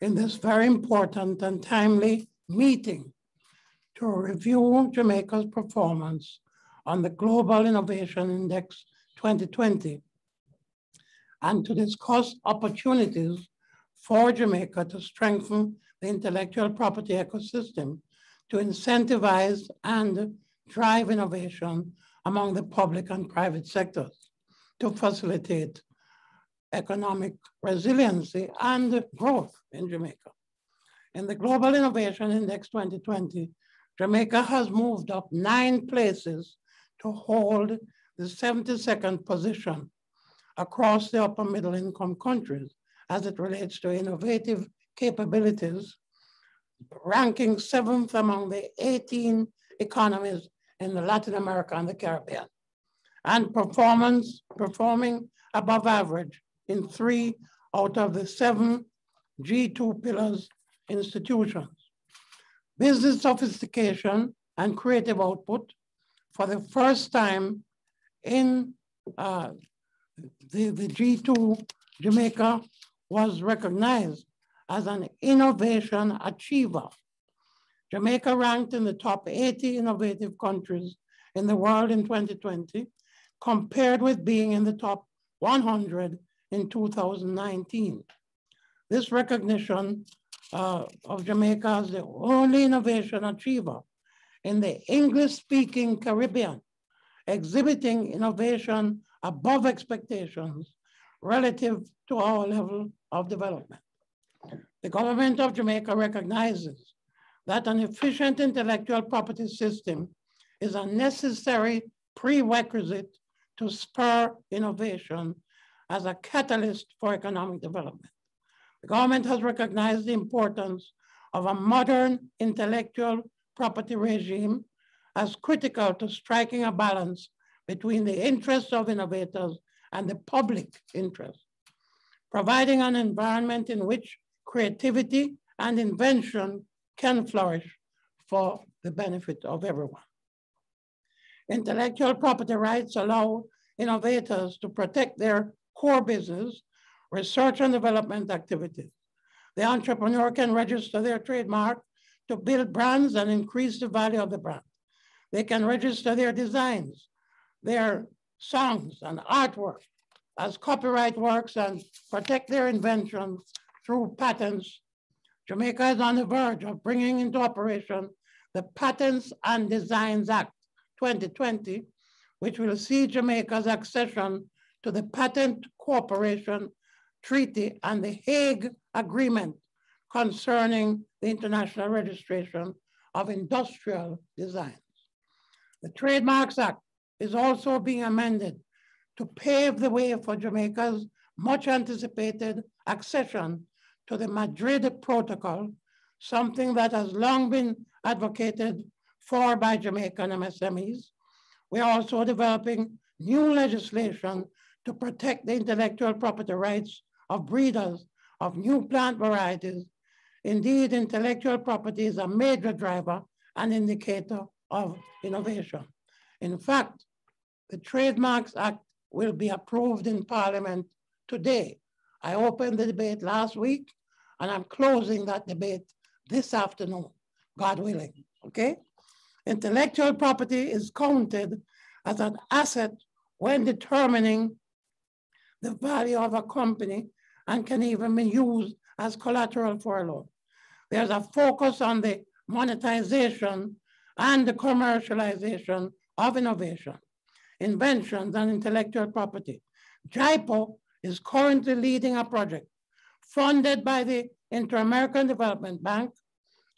in this very important and timely meeting to review Jamaica's performance on the Global Innovation Index twenty twenty, and to discuss opportunities for Jamaica to strengthen the intellectual property ecosystem to incentivize and drive innovation among the public and private sectors to facilitate economic resiliency and growth in Jamaica. In the Global Innovation Index twenty twenty, Jamaica has moved up nine places to hold the seventy-second position across the upper middle income countries as it relates to innovative capabilities, ranking seventh among the eighteen economies in the Latin America and the Caribbean, and performance performing above average in three out of the seven G two pillars institutions. Business sophistication and creative output, for the first time in uh, the, the G two, Jamaica was recognized as an innovation achiever. Jamaica ranked in the top eighty innovative countries in the world in twenty twenty, compared with being in the top one hundred in two thousand nineteen. This recognition uh, of Jamaica as the only innovation achiever in the English-speaking Caribbean, exhibiting innovation above expectations relative to our level of development. The government of Jamaica recognizes that an efficient intellectual property system is a necessary prerequisite to spur innovation as a catalyst for economic development. The government has recognized the importance of a modern intellectual property regime as critical to striking a balance between the interests of innovators and the public interest. Providing an environment in which creativity and invention can flourish for the benefit of everyone. Intellectual property rights allow innovators to protect their core business, research and development activities. The entrepreneur can register their trademark to build brands and increase the value of the brand. They can register their designs, their songs and artwork as copyright works and protect their inventions through patents. Jamaica is on the verge of bringing into operation the Patents and Designs Act twenty twenty, which will see Jamaica's accession to the Patent Cooperation Treaty and the Hague Agreement concerning the international registration of industrial designs. The Trademarks Act is also being amended to pave the way for Jamaica's much anticipated accession to the Madrid Protocol, something that has long been advocated for by Jamaican M S M Es. We are also developing new legislation to protect the intellectual property rights of breeders of new plant varieties. Indeed, intellectual property is a major driver and indicator of innovation. In fact, the Trademarks Act will be approved in Parliament today. I opened the debate last week, and I'm closing that debate this afternoon, God willing, okay? Intellectual property is counted as an asset when determining the value of a company and can even be used as collateral for a loan. There's a focus on the monetization and the commercialization of innovation, inventions, and intellectual property. JIPO is currently leading a project funded by the Inter-American Development Bank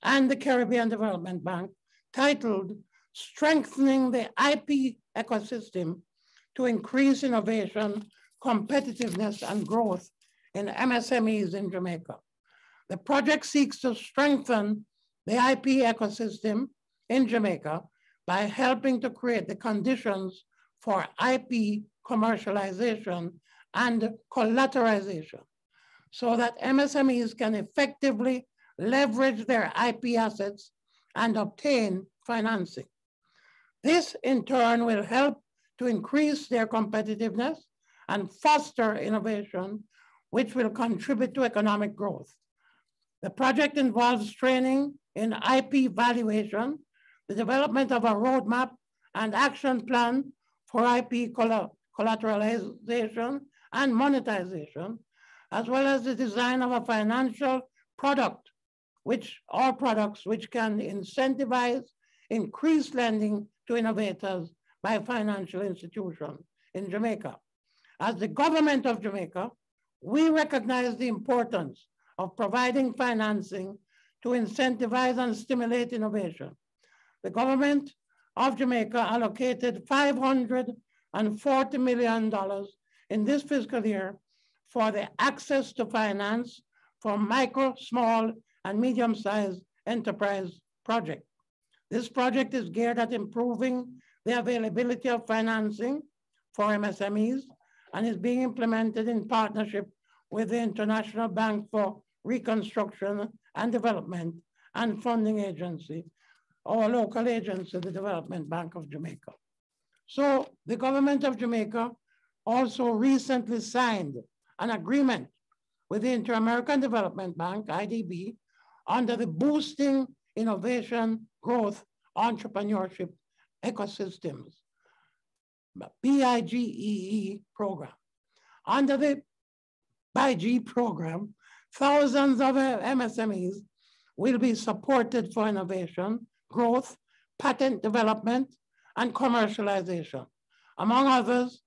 and the Caribbean Development Bank titled Strengthening the I P Ecosystem to Increase Innovation, Competitiveness, and Growth in M S M Es in Jamaica. The project seeks to strengthen the I P ecosystem in Jamaica by helping to create the conditions for I P commercialization and collateralization so that M S M Es can effectively leverage their I P assets and obtain financing. This in turn will help to increase their competitiveness and foster innovation, which will contribute to economic growth. The project involves training in I P valuation, the development of a roadmap and action plan for I P collateralization and monetization, as well as the design of a financial product, which are products which can incentivize increased lending to innovators by financial institutions in Jamaica. As the government of Jamaica, we recognize the importance of providing financing to incentivize and stimulate innovation. The government of Jamaica allocated five hundred forty million dollars in this fiscal year for the access to finance for micro, small, and medium-sized enterprise project. This project is geared at improving the availability of financing for M S M Es and is being implemented in partnership with the International Bank for Reconstruction and Development and Funding Agency, our local agency, the Development Bank of Jamaica. So the government of Jamaica also recently signed an agreement with the Inter-American Development Bank, I D B, under the Boosting Innovation Growth Entrepreneurship Ecosystems, B I G E E program. Under the B I G E program, thousands of M S M Es will be supported for innovation, growth, patent development, and commercialization, among others,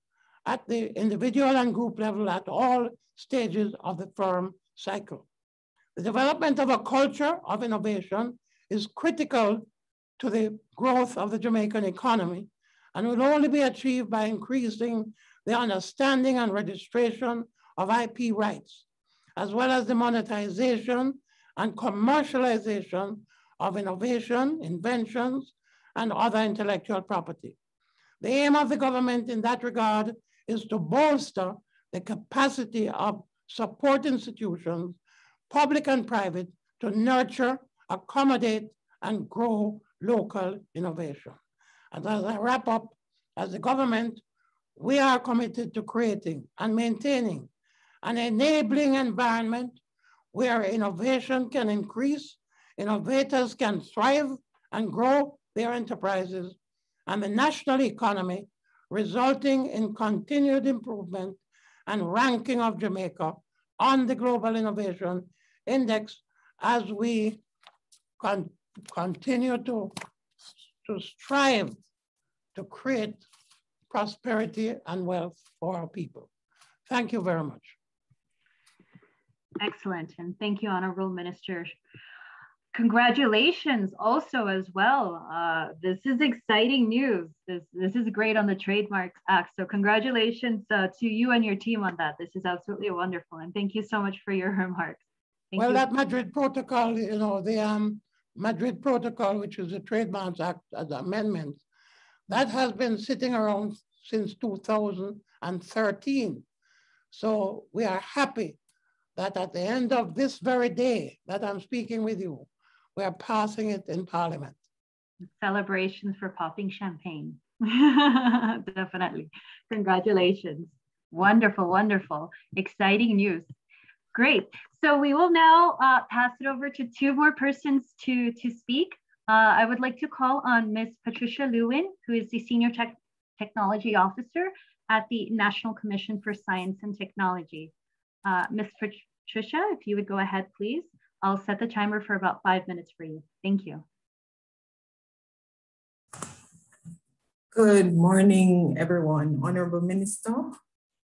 at the individual and group level at all stages of the firm cycle. The development of a culture of innovation is critical to the growth of the Jamaican economy and will only be achieved by increasing the understanding and registration of I P rights, as well as the monetization and commercialization of innovation, inventions, and other intellectual property. The aim of the government in that regard is to bolster the capacity of support institutions, public and private, to nurture, accommodate, and grow local innovation. And as I wrap up, as the government, we are committed to creating and maintaining an enabling environment where innovation can increase, innovators can thrive and grow their enterprises, and the national economy, resulting in continued improvement and ranking of Jamaica on the Global Innovation Index as we con continue to, to strive to create prosperity and wealth for our people. Thank you very much. Excellent, and thank you, Honorable Minister. Congratulations also as well. Uh, this is exciting news. This, this is great on the Trademarks Act. So congratulations uh, to you and your team on that. This is absolutely wonderful. And thank you so much for your remarks. Thank well, you. That Madrid Protocol, you know, the um, Madrid Protocol, which is the Trademarks Act as amendment, that has been sitting around since two thousand thirteen. So we are happy that at the end of this very day that I'm speaking with you, we are passing it in Parliament. Celebrations for popping champagne. Definitely. Congratulations. Wonderful, wonderful. Exciting news. Great. So we will now uh, pass it over to two more persons to, to speak. Uh, I would like to call on Miz Patricia Lewin, who is the Senior Tech Technology Officer at the National Commission for Science and Technology. Uh, Miz Patricia, if you would go ahead, please. I'll set the timer for about five minutes for you. Thank you. Good morning, everyone. Honorable Minister,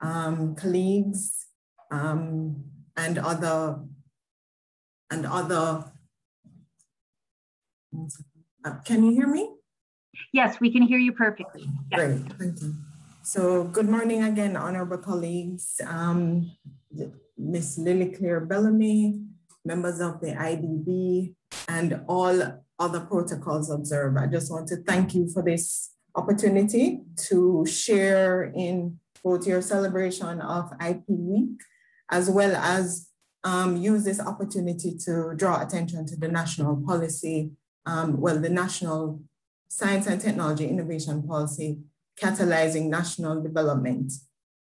um, colleagues, um, and other and other. Uh, can you hear me? Yes, we can hear you perfectly. Yes. Great, thank you. So, good morning again, honorable colleagues. Um, Miz Lily-Claire Bellamy, members of the I D B, and all other protocols observed. I just want to thank you for this opportunity to share in both your celebration of I P Week, as well as um, use this opportunity to draw attention to the national policy, um, well, the National Science and Technology Innovation Policy, Catalyzing National Development,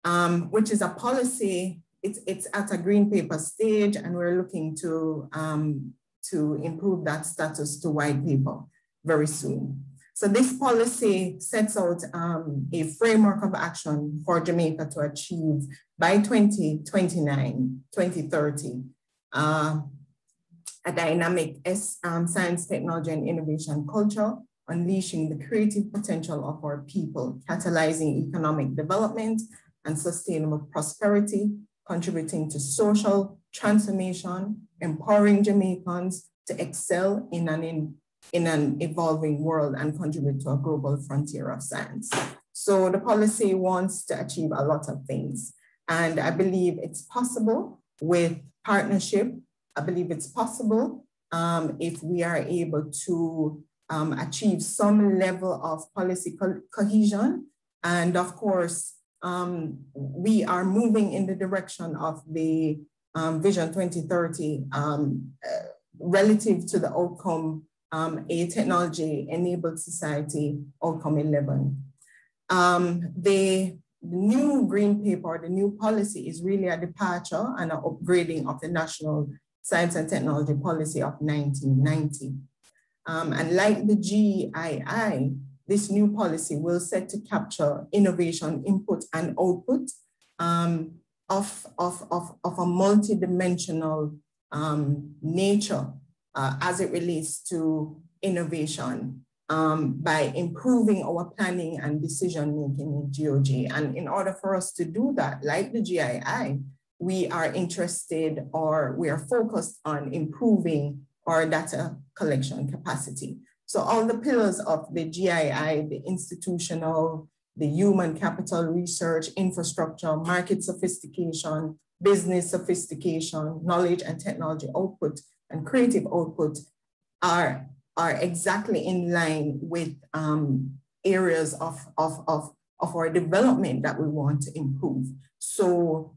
um, which is a policy. It's, it's at a green paper stage, and we're looking to, um, to improve that status to white paper very soon. So this policy sets out um, a framework of action for Jamaica to achieve by twenty twenty-nine, twenty thirty, uh, a dynamic S, um, science, technology, and innovation culture, unleashing the creative potential of our people, catalyzing economic development and sustainable prosperity, contributing to social transformation, empowering Jamaicans to excel in an, in, in an evolving world and contribute to a global frontier of science. So the policy wants to achieve a lot of things. And I believe it's possible with partnership. I believe it's possible um, if we are able to um, achieve some level of policy co- cohesion. And of course, Um, we are moving in the direction of the um, Vision twenty thirty um, uh, relative to the outcome, um, a technology-enabled society, outcome eleven. Um, the new green paper, the new policy is really a departure and an upgrading of the National Science and Technology Policy of nineteen ninety. Um, and like the G I I, this new policy will set to capture innovation input and output um, of, of, of, of a multidimensional um, nature uh, as it relates to innovation um, by improving our planning and decision-making in G O G. And in order for us to do that, like the G I I, we are interested or we are focused on improving or data collection capacity. So all the pillars of the G I I, the institutional, the human capital, research, infrastructure, market sophistication, business sophistication, knowledge and technology output, and creative output are, are exactly in line with um, areas of, of, of, of our development that we want to improve. So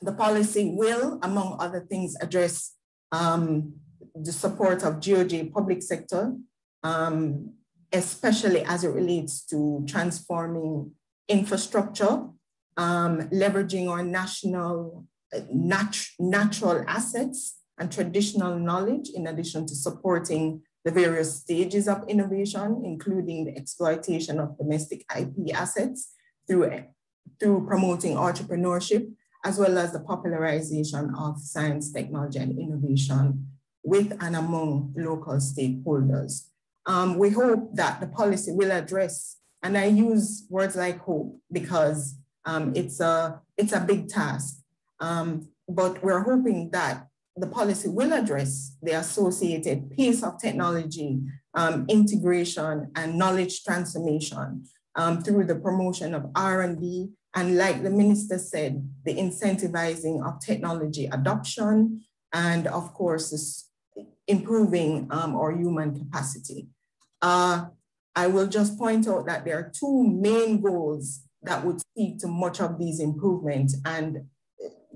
the policy will, among other things, address um, the support of G O J public sector, um, especially as it relates to transforming infrastructure, um, leveraging our national nat natural assets and traditional knowledge, in addition to supporting the various stages of innovation, including the exploitation of domestic I P assets through, through promoting entrepreneurship, as well as the popularization of science, technology, and innovation with and among local stakeholders. Um, we hope that the policy will address, and I use words like hope because um, it's, a, it's a big task, um, but we're hoping that the policy will address the associated pace of technology, um, integration, and knowledge transformation um, through the promotion of R and D, and like the minister said, the incentivizing of technology adoption, and of course, improving um, our human capacity. Uh, I will just point out that there are two main goals that would speak to much of these improvements, and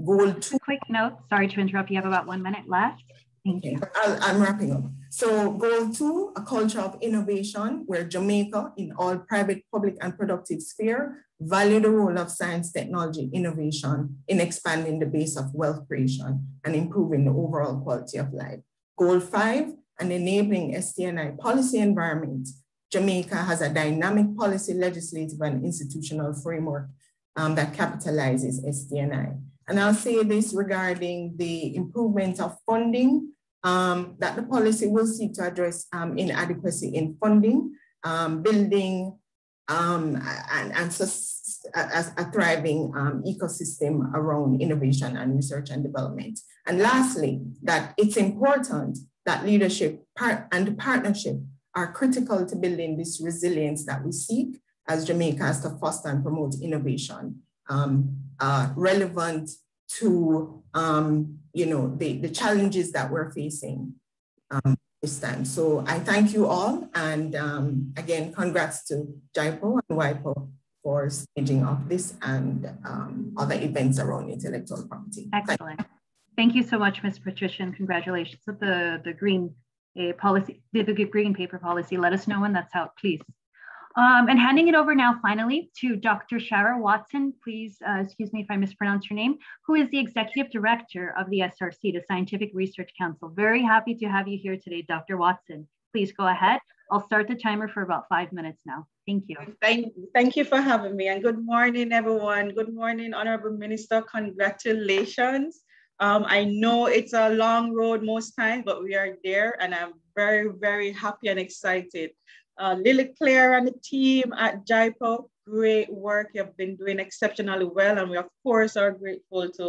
goal two. A quick note, sorry to interrupt, you have about one minute left. Thank you. I'll, I'm wrapping up. So goal two, a culture of innovation, where Jamaica in all private, public, and productive sphere value the role of science, technology, innovation in expanding the base of wealth creation and improving the overall quality of life. Goal five, an enabling S T N I policy environment. Jamaica has a dynamic policy, legislative, and institutional framework um, that capitalizes S T N I. And I'll say this regarding the improvement of funding, um, that the policy will seek to address um, inadequacy in funding, um, building um, and, and a, a thriving um, ecosystem around innovation and research and development. And lastly, that it's important that leadership part and partnership are critical to building this resilience that we seek as Jamaica has to foster and promote innovation. Um, Uh, relevant to um, you know the, the challenges that we're facing um, this time. So I thank you all, and um, again, congrats to J I P O and WIPO for staging up this and um, other events around intellectual property. Excellent. Thank you, thank you so much, Miz Patricia, and congratulations with the the green uh, policy, the, the green paper policy. Let us know when that's out, please. Um, and handing it over now, finally, to Doctor Shara Watson, please, uh, excuse me if I mispronounce your name, who is the Executive Director of the S R C, the Scientific Research Council. Very happy to have you here today, Doctor Watson. Please go ahead. I'll start the timer for about five minutes now. Thank you. Thank, thank you for having me, and good morning, everyone. Good morning, Honorable Minister. Congratulations. Um, I know it's a long road most times, but we are there, and I'm very, very happy and excited. Uh, Lily-Claire and the team at J I P O, great work. You've been doing exceptionally well, and we of course are grateful to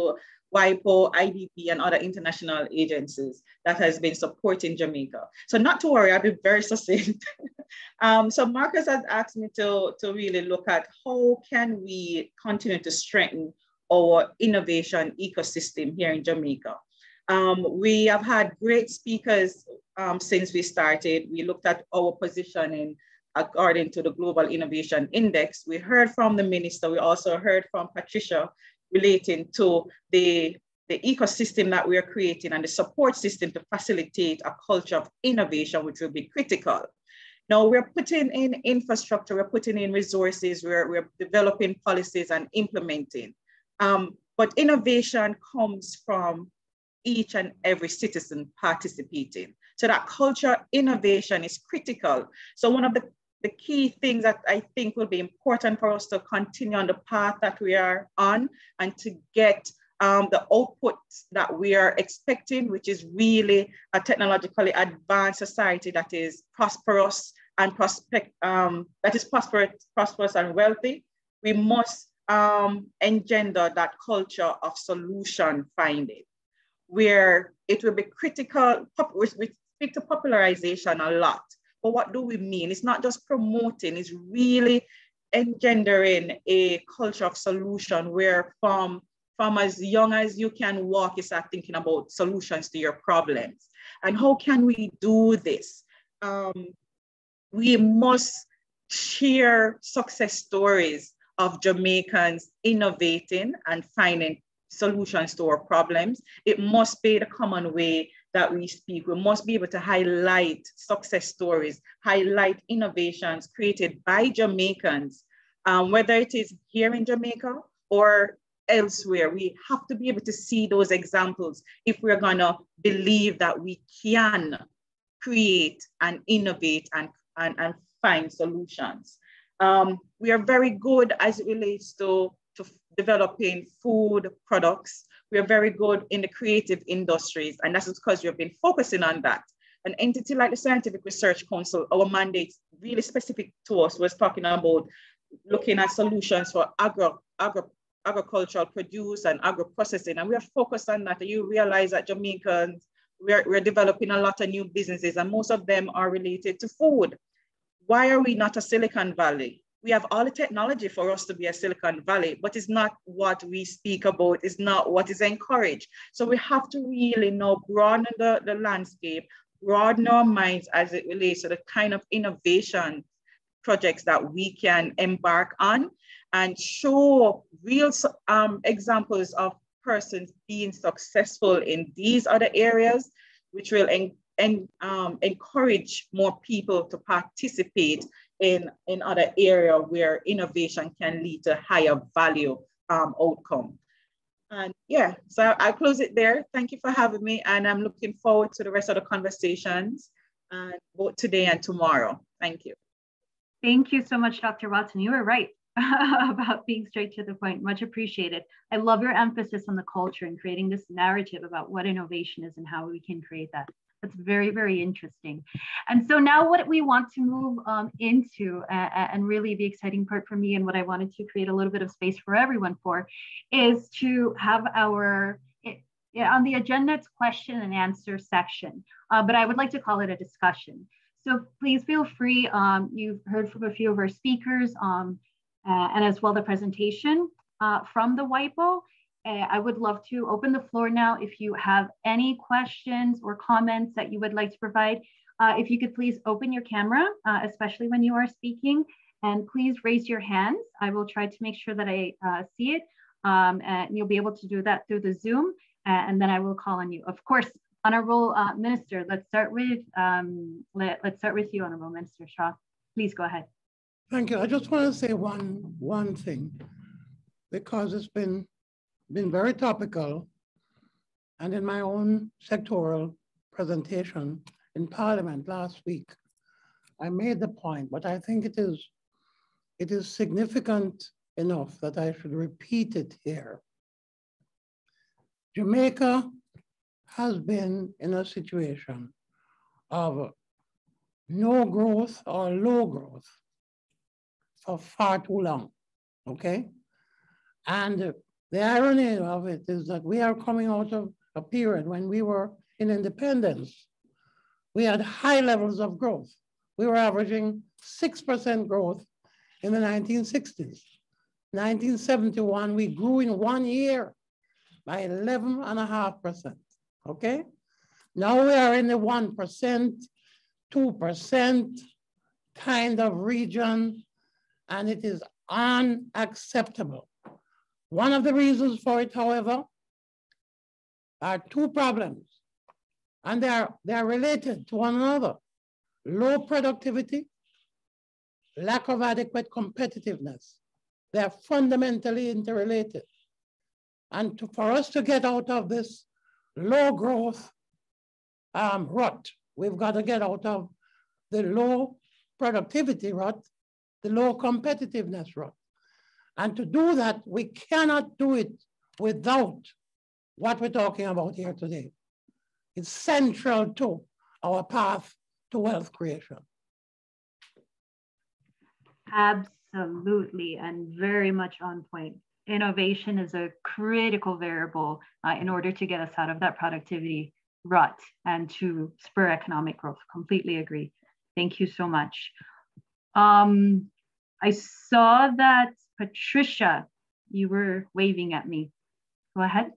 WIPO, I D P, and other international agencies that has been supporting Jamaica. So not to worry, I'll be very succinct. um, so Marcus has asked me to, to really look at how can we continue to strengthen our innovation ecosystem here in Jamaica. Um, we have had great speakers um, since we started. We looked at our positioning according to the Global Innovation Index. We heard from the minister. We also heard from Patricia relating to the, the ecosystem that we are creating and the support system to facilitate a culture of innovation, which will be critical. Now we're putting in infrastructure, we're putting in resources, we're, we're developing policies and implementing. Um, but innovation comes from each and every citizen participating. So that culture innovation is critical. So one of the, the key things that I think will be important for us to continue on the path that we are on and to get um, the output that we are expecting, which is really a technologically advanced society that is prosperous and prospect, um, that is prosperous, prosperous and wealthy. We must um, engender that culture of solution finding, where it will be critical, which speak to popularization a lot, but what do we mean? It's not just promoting, it's really engendering a culture of solution where from, from as young as you can walk, you start thinking about solutions to your problems. And how can we do this? Um, we must share success stories of Jamaicans innovating and finding solutions to our problems. It must be the common way that we speak. We must be able to highlight success stories, highlight innovations created by Jamaicans, um, whether it is here in Jamaica or elsewhere. We have to be able to see those examples if we're gonna believe that we can create and innovate and, and, and find solutions. Um, we are very good as it relates to, to developing food products. We are very good in the creative industries, and that's because we've been focusing on that. An entity like the Scientific Research Council, our mandate really specific to us was talking about looking at solutions for agro, agro, agricultural produce and agro-processing, and we are focused on that. And you realize that Jamaicans, we're, we're developing a lot of new businesses, and most of them are related to food. Why are we not a Silicon Valley? We have all the technology for us to be a Silicon Valley, but it's not what we speak about, it's not what is encouraged. So we have to really now broaden the, the landscape, broaden our minds as it relates to the kind of innovation projects that we can embark on, and show real um, examples of persons being successful in these other areas, which will en And um, encourage more people to participate in another area where innovation can lead to higher value um, outcome. And yeah, so I'll close it there. Thank you for having me, and I'm looking forward to the rest of the conversations uh, both today and tomorrow. Thank you. Thank you so much, Doctor Watson. You were right about being straight to the point. Much appreciated. I love your emphasis on the culture and creating this narrative about what innovation is and how we can create that. That's very, very interesting. And so now what we want to move um, into, uh, and really the exciting part for me and what I wanted to create a little bit of space for everyone for, is to have our, it, on the agenda, it's question and answer section, uh, but I would like to call it a discussion. So please feel free, um, you've heard from a few of our speakers, um, uh, and as well the presentation uh, from the WIPO. I would love to open the floor now if you have any questions or comments that you would like to provide. Uh, if you could please open your camera, uh, especially when you are speaking, and please raise your hands. I will try to make sure that I uh, see it, um, and you'll be able to do that through the Zoom, and then I will call on you. Of course, Honorable uh, Minister, let's start with um, let, let's start with you, Honorable Minister Shaw. Please go ahead. Thank you. I just want to say one one thing, because it's been been very topical, and in my own sectoral presentation in Parliament last week, I made the point, but I think it is, it is significant enough that I should repeat it here. Jamaica has been in a situation of no growth or low growth for far too long, okay? And the irony of it is that we are coming out of a period when we were in independence. We had high levels of growth. We were averaging six percent growth in the nineteen sixties. nineteen seventy-one, we grew in one year by eleven and a half percent, okay? Now we are in the one percent, two percent kind of region, and it is unacceptable. One of the reasons for it, however, are two problems, and they are, they are related to one another. Low productivity, lack of adequate competitiveness. They are fundamentally interrelated. And to, for us to get out of this low growth um, rut, we've got to get out of the low productivity rut, the low competitiveness rut. And to do that, we cannot do it without what we're talking about here today. It's central to our path to wealth creation. Absolutely, and very much on point. Innovation is a critical variable uh, in order to get us out of that productivity rut and to spur economic growth. Completely agree. Thank you so much. Um, I saw that Patricia, you were waving at me. Go ahead.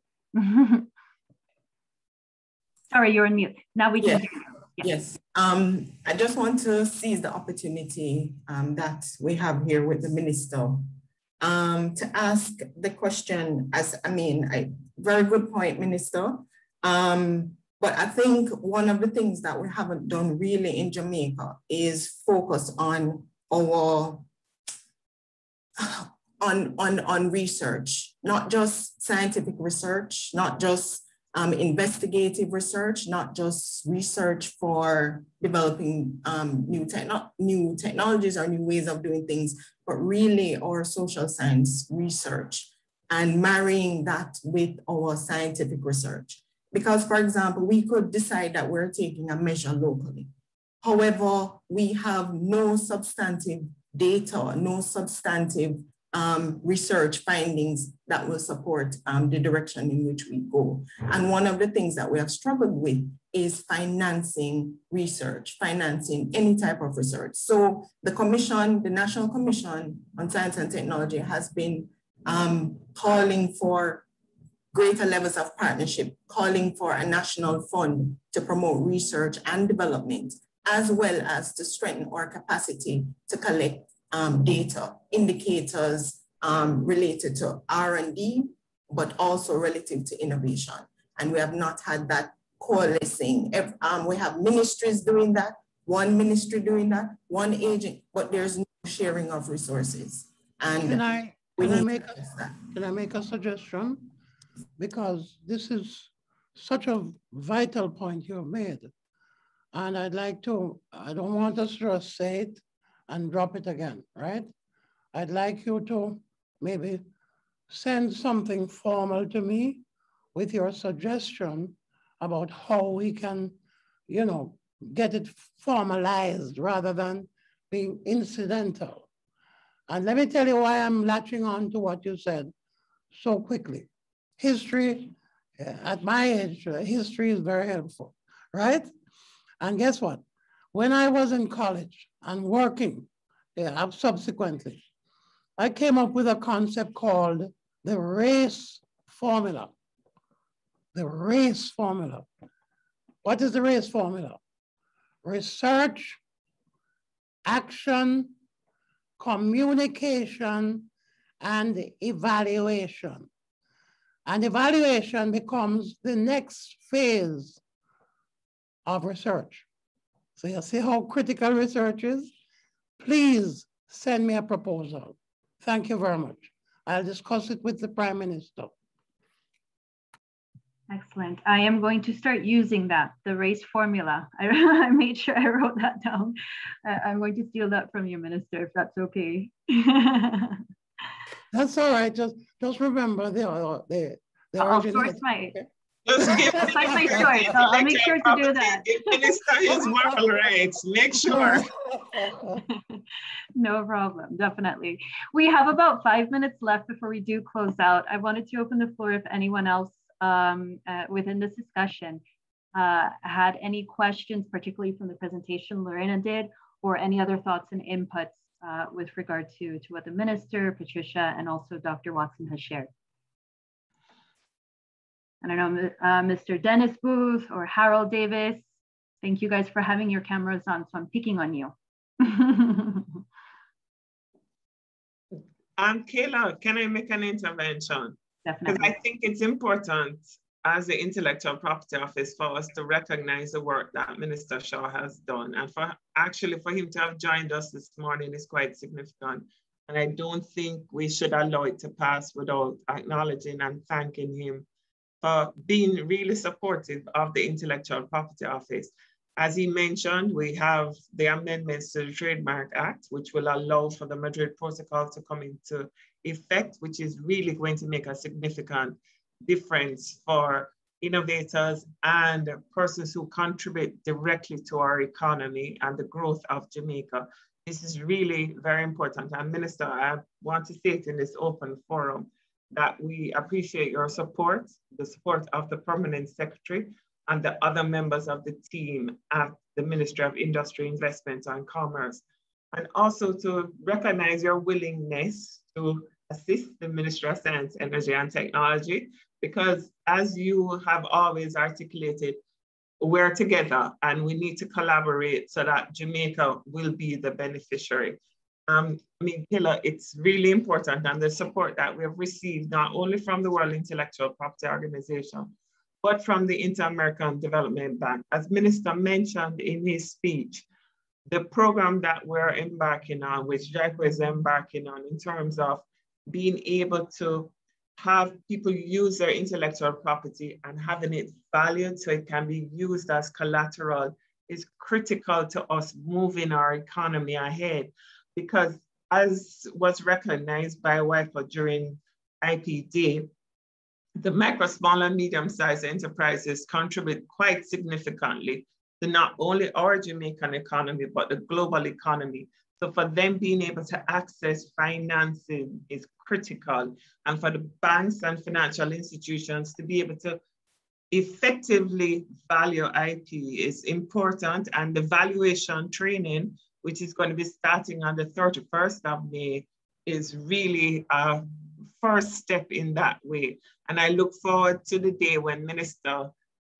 Sorry, you're on mute. Now we can. Yeah. Yes. yes. Um, I just want to seize the opportunity um, that we have here with the minister um, to ask the question. As I mean, I, very good point, minister. Um, but I think one of the things that we haven't done really in Jamaica is focus on our on on on research, not just scientific research, not just Um, investigative research, not just research for developing um, new, techno new technologies or new ways of doing things, but really our social science research and marrying that with our scientific research. Because, for example, we could decide that we're taking a measure locally. However, we have no substantive data, no substantive Um, research findings that will support um, the direction in which we go. And one of the things that we have struggled with is financing research, financing any type of research. So the commission, the National Commission on Science and Technology, has been um, calling for greater levels of partnership, calling for a national fund to promote research and development, as well as to strengthen our capacity to collect Um, data, indicators um, related to R and D, but also relative to innovation. And we have not had that coalescing. Um, we have ministries doing that, one ministry doing that, one agent, but there's no sharing of resources. And can I, we can need I make to address that. Can I make a suggestion? Because this is such a vital point you have made. And I'd like to, I don't want us to just say it and drop it again, right? I'd like you to maybe send something formal to me with your suggestion about how we can, you know, get it formalized rather than being incidental. And let me tell you why I'm latching on to what you said so quickly. History, at my age, history is very helpful, right? And guess what? When I was in college and working yeah, subsequently, I came up with a concept called the race formula. The race formula. What is the race formula? Research, action, communication, and evaluation. And evaluation becomes the next phase of research. So you see how critical research is? Please send me a proposal. Thank you very much. I'll discuss it with the Prime Minister. Excellent. I am going to start using that, the race formula. I, I made sure I wrote that down. Uh, I'm going to steal that from you, Minister, if that's okay. That's all right. Just, just remember the, the, the I'll source my... Okay? That's my choice. I'll make sure to do that. Minister is moral rights. Make sure. No problem. Definitely. We have about five minutes left before we do close out. I wanted to open the floor if anyone else um, uh, within this discussion uh, had any questions, particularly from the presentation Lorena did, or any other thoughts and inputs uh, with regard to, to what the minister, Patricia, and also Doctor Watson has shared. I don't know, uh, Mister Dennis Booth or Harold Davis. Thank you guys for having your cameras on, so I'm picking on you. um, Kayla, can I make an intervention? Definitely. Because I think it's important as the Intellectual Property Office for us to recognize the work that Minister Shaw has done. And for actually for him to have joined us this morning is quite significant. And I don't think we should allow it to pass without acknowledging and thanking him for being really supportive of the Intellectual Property Office. As he mentioned, we have the amendments to the Trademark Act, which will allow for the Madrid Protocol to come into effect, which is really going to make a significant difference for innovators and persons who contribute directly to our economy and the growth of Jamaica. This is really very important. And Minister, I want to say it in this open forum that we appreciate your support, the support of the Permanent Secretary, and the other members of the team at the Ministry of Industry, Investment and Commerce, and also to recognize your willingness to assist the Ministry of Science, Energy and Technology, because as you have always articulated, we're together and we need to collaborate so that Jamaica will be the beneficiary. Um, I mean, Kayla, it's really important, and the support that we've received not only from the World Intellectual Property Organization, but from the Inter-American Development Bank. As Minister mentioned in his speech, the program that we're embarking on, which JIPO is embarking on in terms of being able to have people use their intellectual property and having it valued so it can be used as collateral, is critical to us moving our economy ahead. Because as was recognized by WIPO during I P D, the micro, small and medium-sized enterprises contribute quite significantly to not only our Jamaican economy, but the global economy. So for them being able to access financing is critical, and for the banks and financial institutions to be able to effectively value I P is important, and the valuation training, which is going to be starting on the thirty-first of May, is really a first step in that way. And I look forward to the day when Minister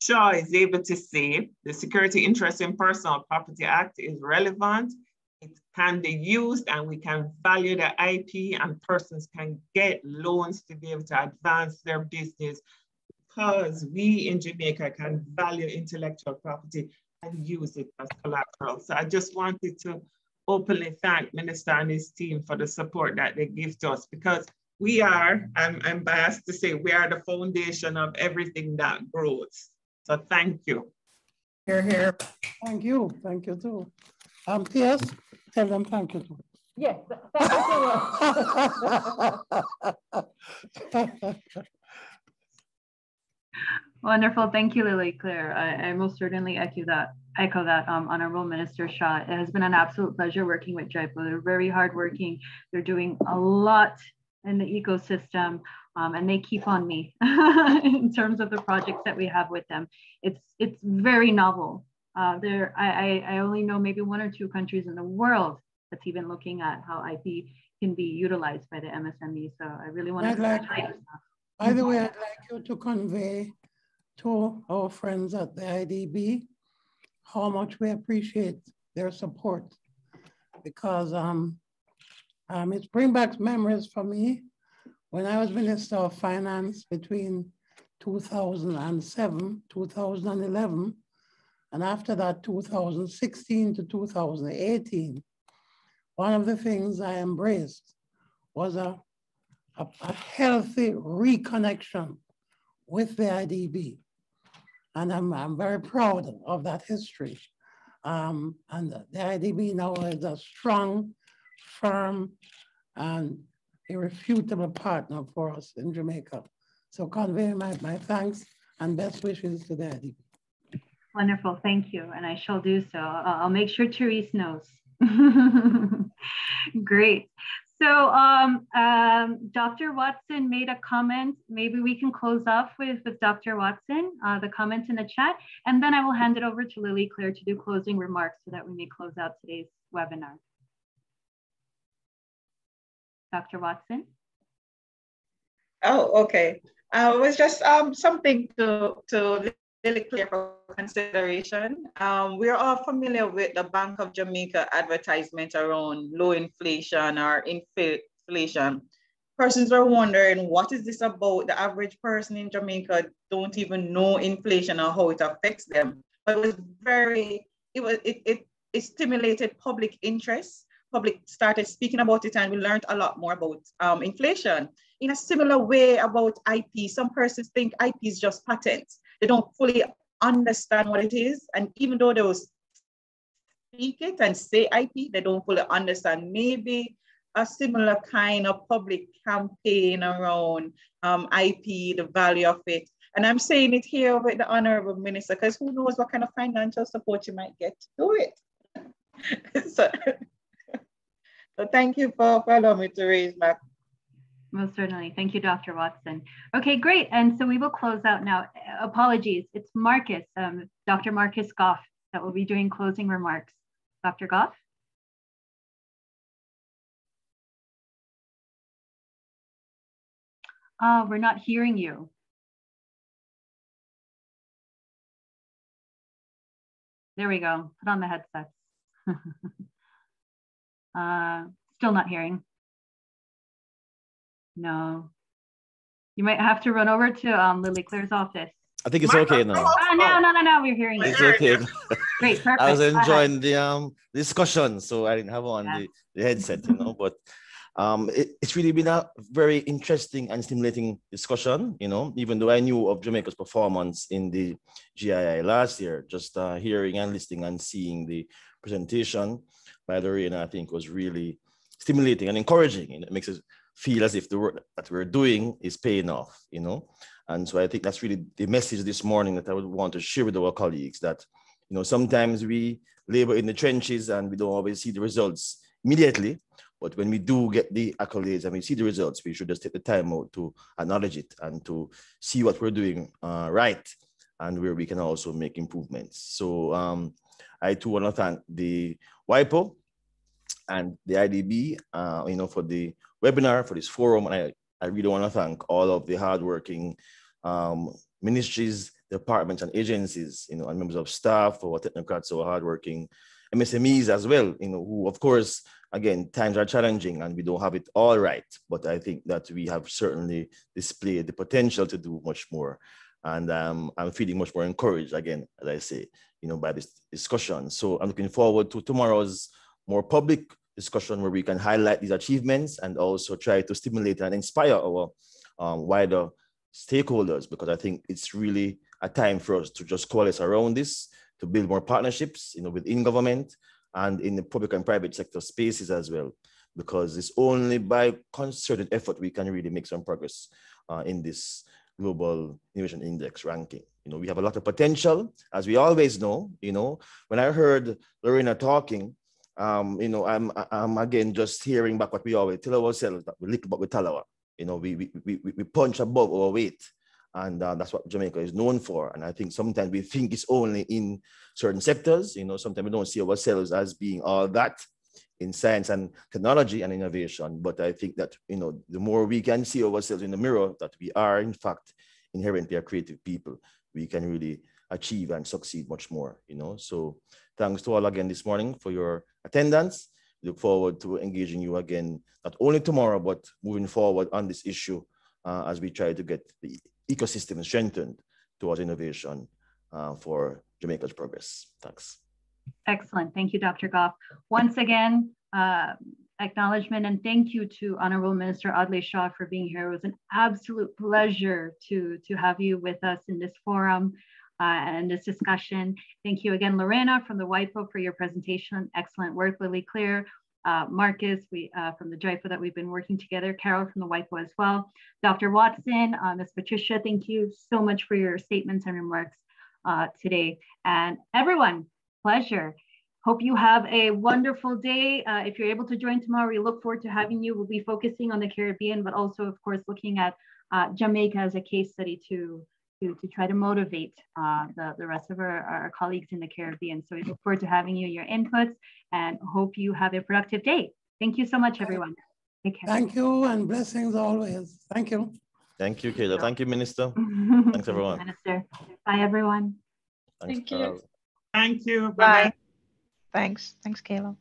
Shaw is able to say the Security Interest in Personal Property Act is relevant, it can be used, and we can value the I P, and persons can get loans to be able to advance their business, because we in Jamaica can value intellectual property and use it as collateral. So I just wanted to openly thank Minister and his team for the support that they give to us, because we are, I'm, I'm biased to say, we are the foundation of everything that grows. So thank you. Here, here. Thank you. Thank you too. Um, yes, tell them thank you too. Yes, thank you so much. Wonderful. Thank you, Lily-Claire. I, I most certainly echo that, echo that um, Honorable Minister Shaw. It has been an absolute pleasure working with JIPO. They're very hardworking. They're doing a lot in the ecosystem, um, and they keep on me in terms of the projects that we have with them. It's, it's very novel. Uh, there, I, I only know maybe one or two countries in the world that's even looking at how I P can be utilized by the M S M E. So I really want I'd to like, congratulate you. By the way, I'd like you to convey to our friends at the I D B how much we appreciate their support, because um, um, it brings back memories for me when I was Minister of Finance between two thousand seven, two thousand eleven, and after that, two thousand sixteen to two thousand eighteen, one of the things I embraced was a, a, a healthy reconnection with the I D B. And I'm, I'm very proud of that history. Um, and the I D B now is a strong, firm, and irrefutable partner for us in Jamaica. So convey my, my thanks and best wishes to the I D B. Wonderful, thank you, and I shall do so. I'll make sure Therese knows. Great. So um, um, Doctor Watson made a comment. Maybe we can close off with, with Doctor Watson, uh, the comment in the chat, and then I will hand it over to Lily-Claire to do closing remarks so that we may close out today's webinar. Doctor Watson? Oh, okay. Uh, it was just um, something to, to Lily-Claire for consideration. Um, we're all familiar with the Bank of Jamaica advertisement around low inflation or inflation. Persons are wondering, what is this about? The average person in Jamaica don't even know inflation or how it affects them. But it was very, it was it it, it stimulated public interest. Public started speaking about it, and we learned a lot more about um, inflation. In a similar way about I P, some persons think I P is just patents. They don't fully understand what it is. And even though they will speak it and say I P, they don't fully understand. Maybe a similar kind of public campaign around um, I P, the value of it. And I'm saying it here with the Honorable Minister, because who knows what kind of financial support you might get to do it. so, so thank you for allowing me to raise my Most certainly. Thank you, Doctor Watson. Okay, great. And so we will close out now. Apologies. It's Marcus, um, Doctor Marcus Goffe, that will be doing closing remarks. Doctor Goffe? Ah, uh, we're not hearing you. There we go. Put on the headsets. uh, still not hearing. No, you might have to run over to um, Lily-Claire's office. I think it's okay now. Oh, no, no, no, no, we're hearing it's you. It's okay. Great, perfect. I was enjoying the um, discussion, so I didn't have on yeah. the, the headset, you know, but um, it, it's really been a very interesting and stimulating discussion, you know, even though I knew of Jamaica's performance in the G I I last year, just uh, hearing and listening and seeing the presentation by Lorena, I think was really stimulating and encouraging, and it makes it feel as if the work that we're doing is paying off, you know? And so I think that's really the message this morning that I would want to share with our colleagues, that, you know, sometimes we labor in the trenches and we don't always see the results immediately, but when we do get the accolades and we see the results, we should just take the time out to acknowledge it and to see what we're doing uh, right and where we can also make improvements. So um, I too want to thank the WIPO and the I D B, uh, you know, for the webinar, for this forum, and I, I really want to thank all of the hardworking um, ministries, departments, and agencies, you know, and members of staff, or technocrats, or hardworking M S M Es as well, you know, who, of course, again, times are challenging and we don't have it all right, but I think that we have certainly displayed the potential to do much more, and um, I'm feeling much more encouraged, again, as I say, you know, by this discussion. So I'm looking forward to tomorrow's more public discussion where we can highlight these achievements and also try to stimulate and inspire our um, wider stakeholders, because I think it's really a time for us to just coalesce around this, to build more partnerships, you know, within government and in the public and private sector spaces as well, because it's only by concerted effort we can really make some progress uh, in this Global Innovation Index ranking. You know, we have a lot of potential, as we always know. You know, when I heard Lorena talking, Um, you know, I'm, I'm again just hearing back what we always tell ourselves, that we little but we tell our, you know, we, we, we, we punch above our weight, and uh, that's what Jamaica is known for. And I think sometimes we think it's only in certain sectors, you know, sometimes we don't see ourselves as being all that in science and technology and innovation. But I think that, you know, the more we can see ourselves in the mirror, that we are in fact inherently a creative people, we can really achieve and succeed much more, you know. So thanks to all again this morning for your attendance. Look forward to engaging you again, not only tomorrow, but moving forward on this issue uh, as we try to get the ecosystem strengthened towards innovation uh, for Jamaica's progress. Thanks. Excellent. Thank you, Doctor Goffe. Once again, uh, acknowledgement and thank you to Honorable Minister Audley Shaw for being here. It was an absolute pleasure to, to have you with us in this forum. Uh, and this discussion. Thank you again, Lorena from the WIPO, for your presentation. Excellent work, Lily-Claire, uh, Marcus we, uh, from the J I P O that we've been working together, Carol from the WIPO as well. Doctor Watson, uh, Miz Patricia, thank you so much for your statements and remarks uh, today. And everyone, pleasure. Hope you have a wonderful day. Uh, if you're able to join tomorrow, we look forward to having you. We'll be focusing on the Caribbean, but also, of course, looking at uh, Jamaica as a case study too. To, to try to motivate uh, the, the rest of our, our colleagues in the Caribbean. So we look forward to having you, your inputs, and hope you have a productive day. Thank you so much, everyone. Take care. Thank you, and blessings always. Thank you. Thank you, Kayla. Thank you, Minister. Thanks, everyone. Minister. Bye, everyone. Thanks, Thank you. Carol. Thank you. Bye. Bye. Thanks. Thanks, Kayla.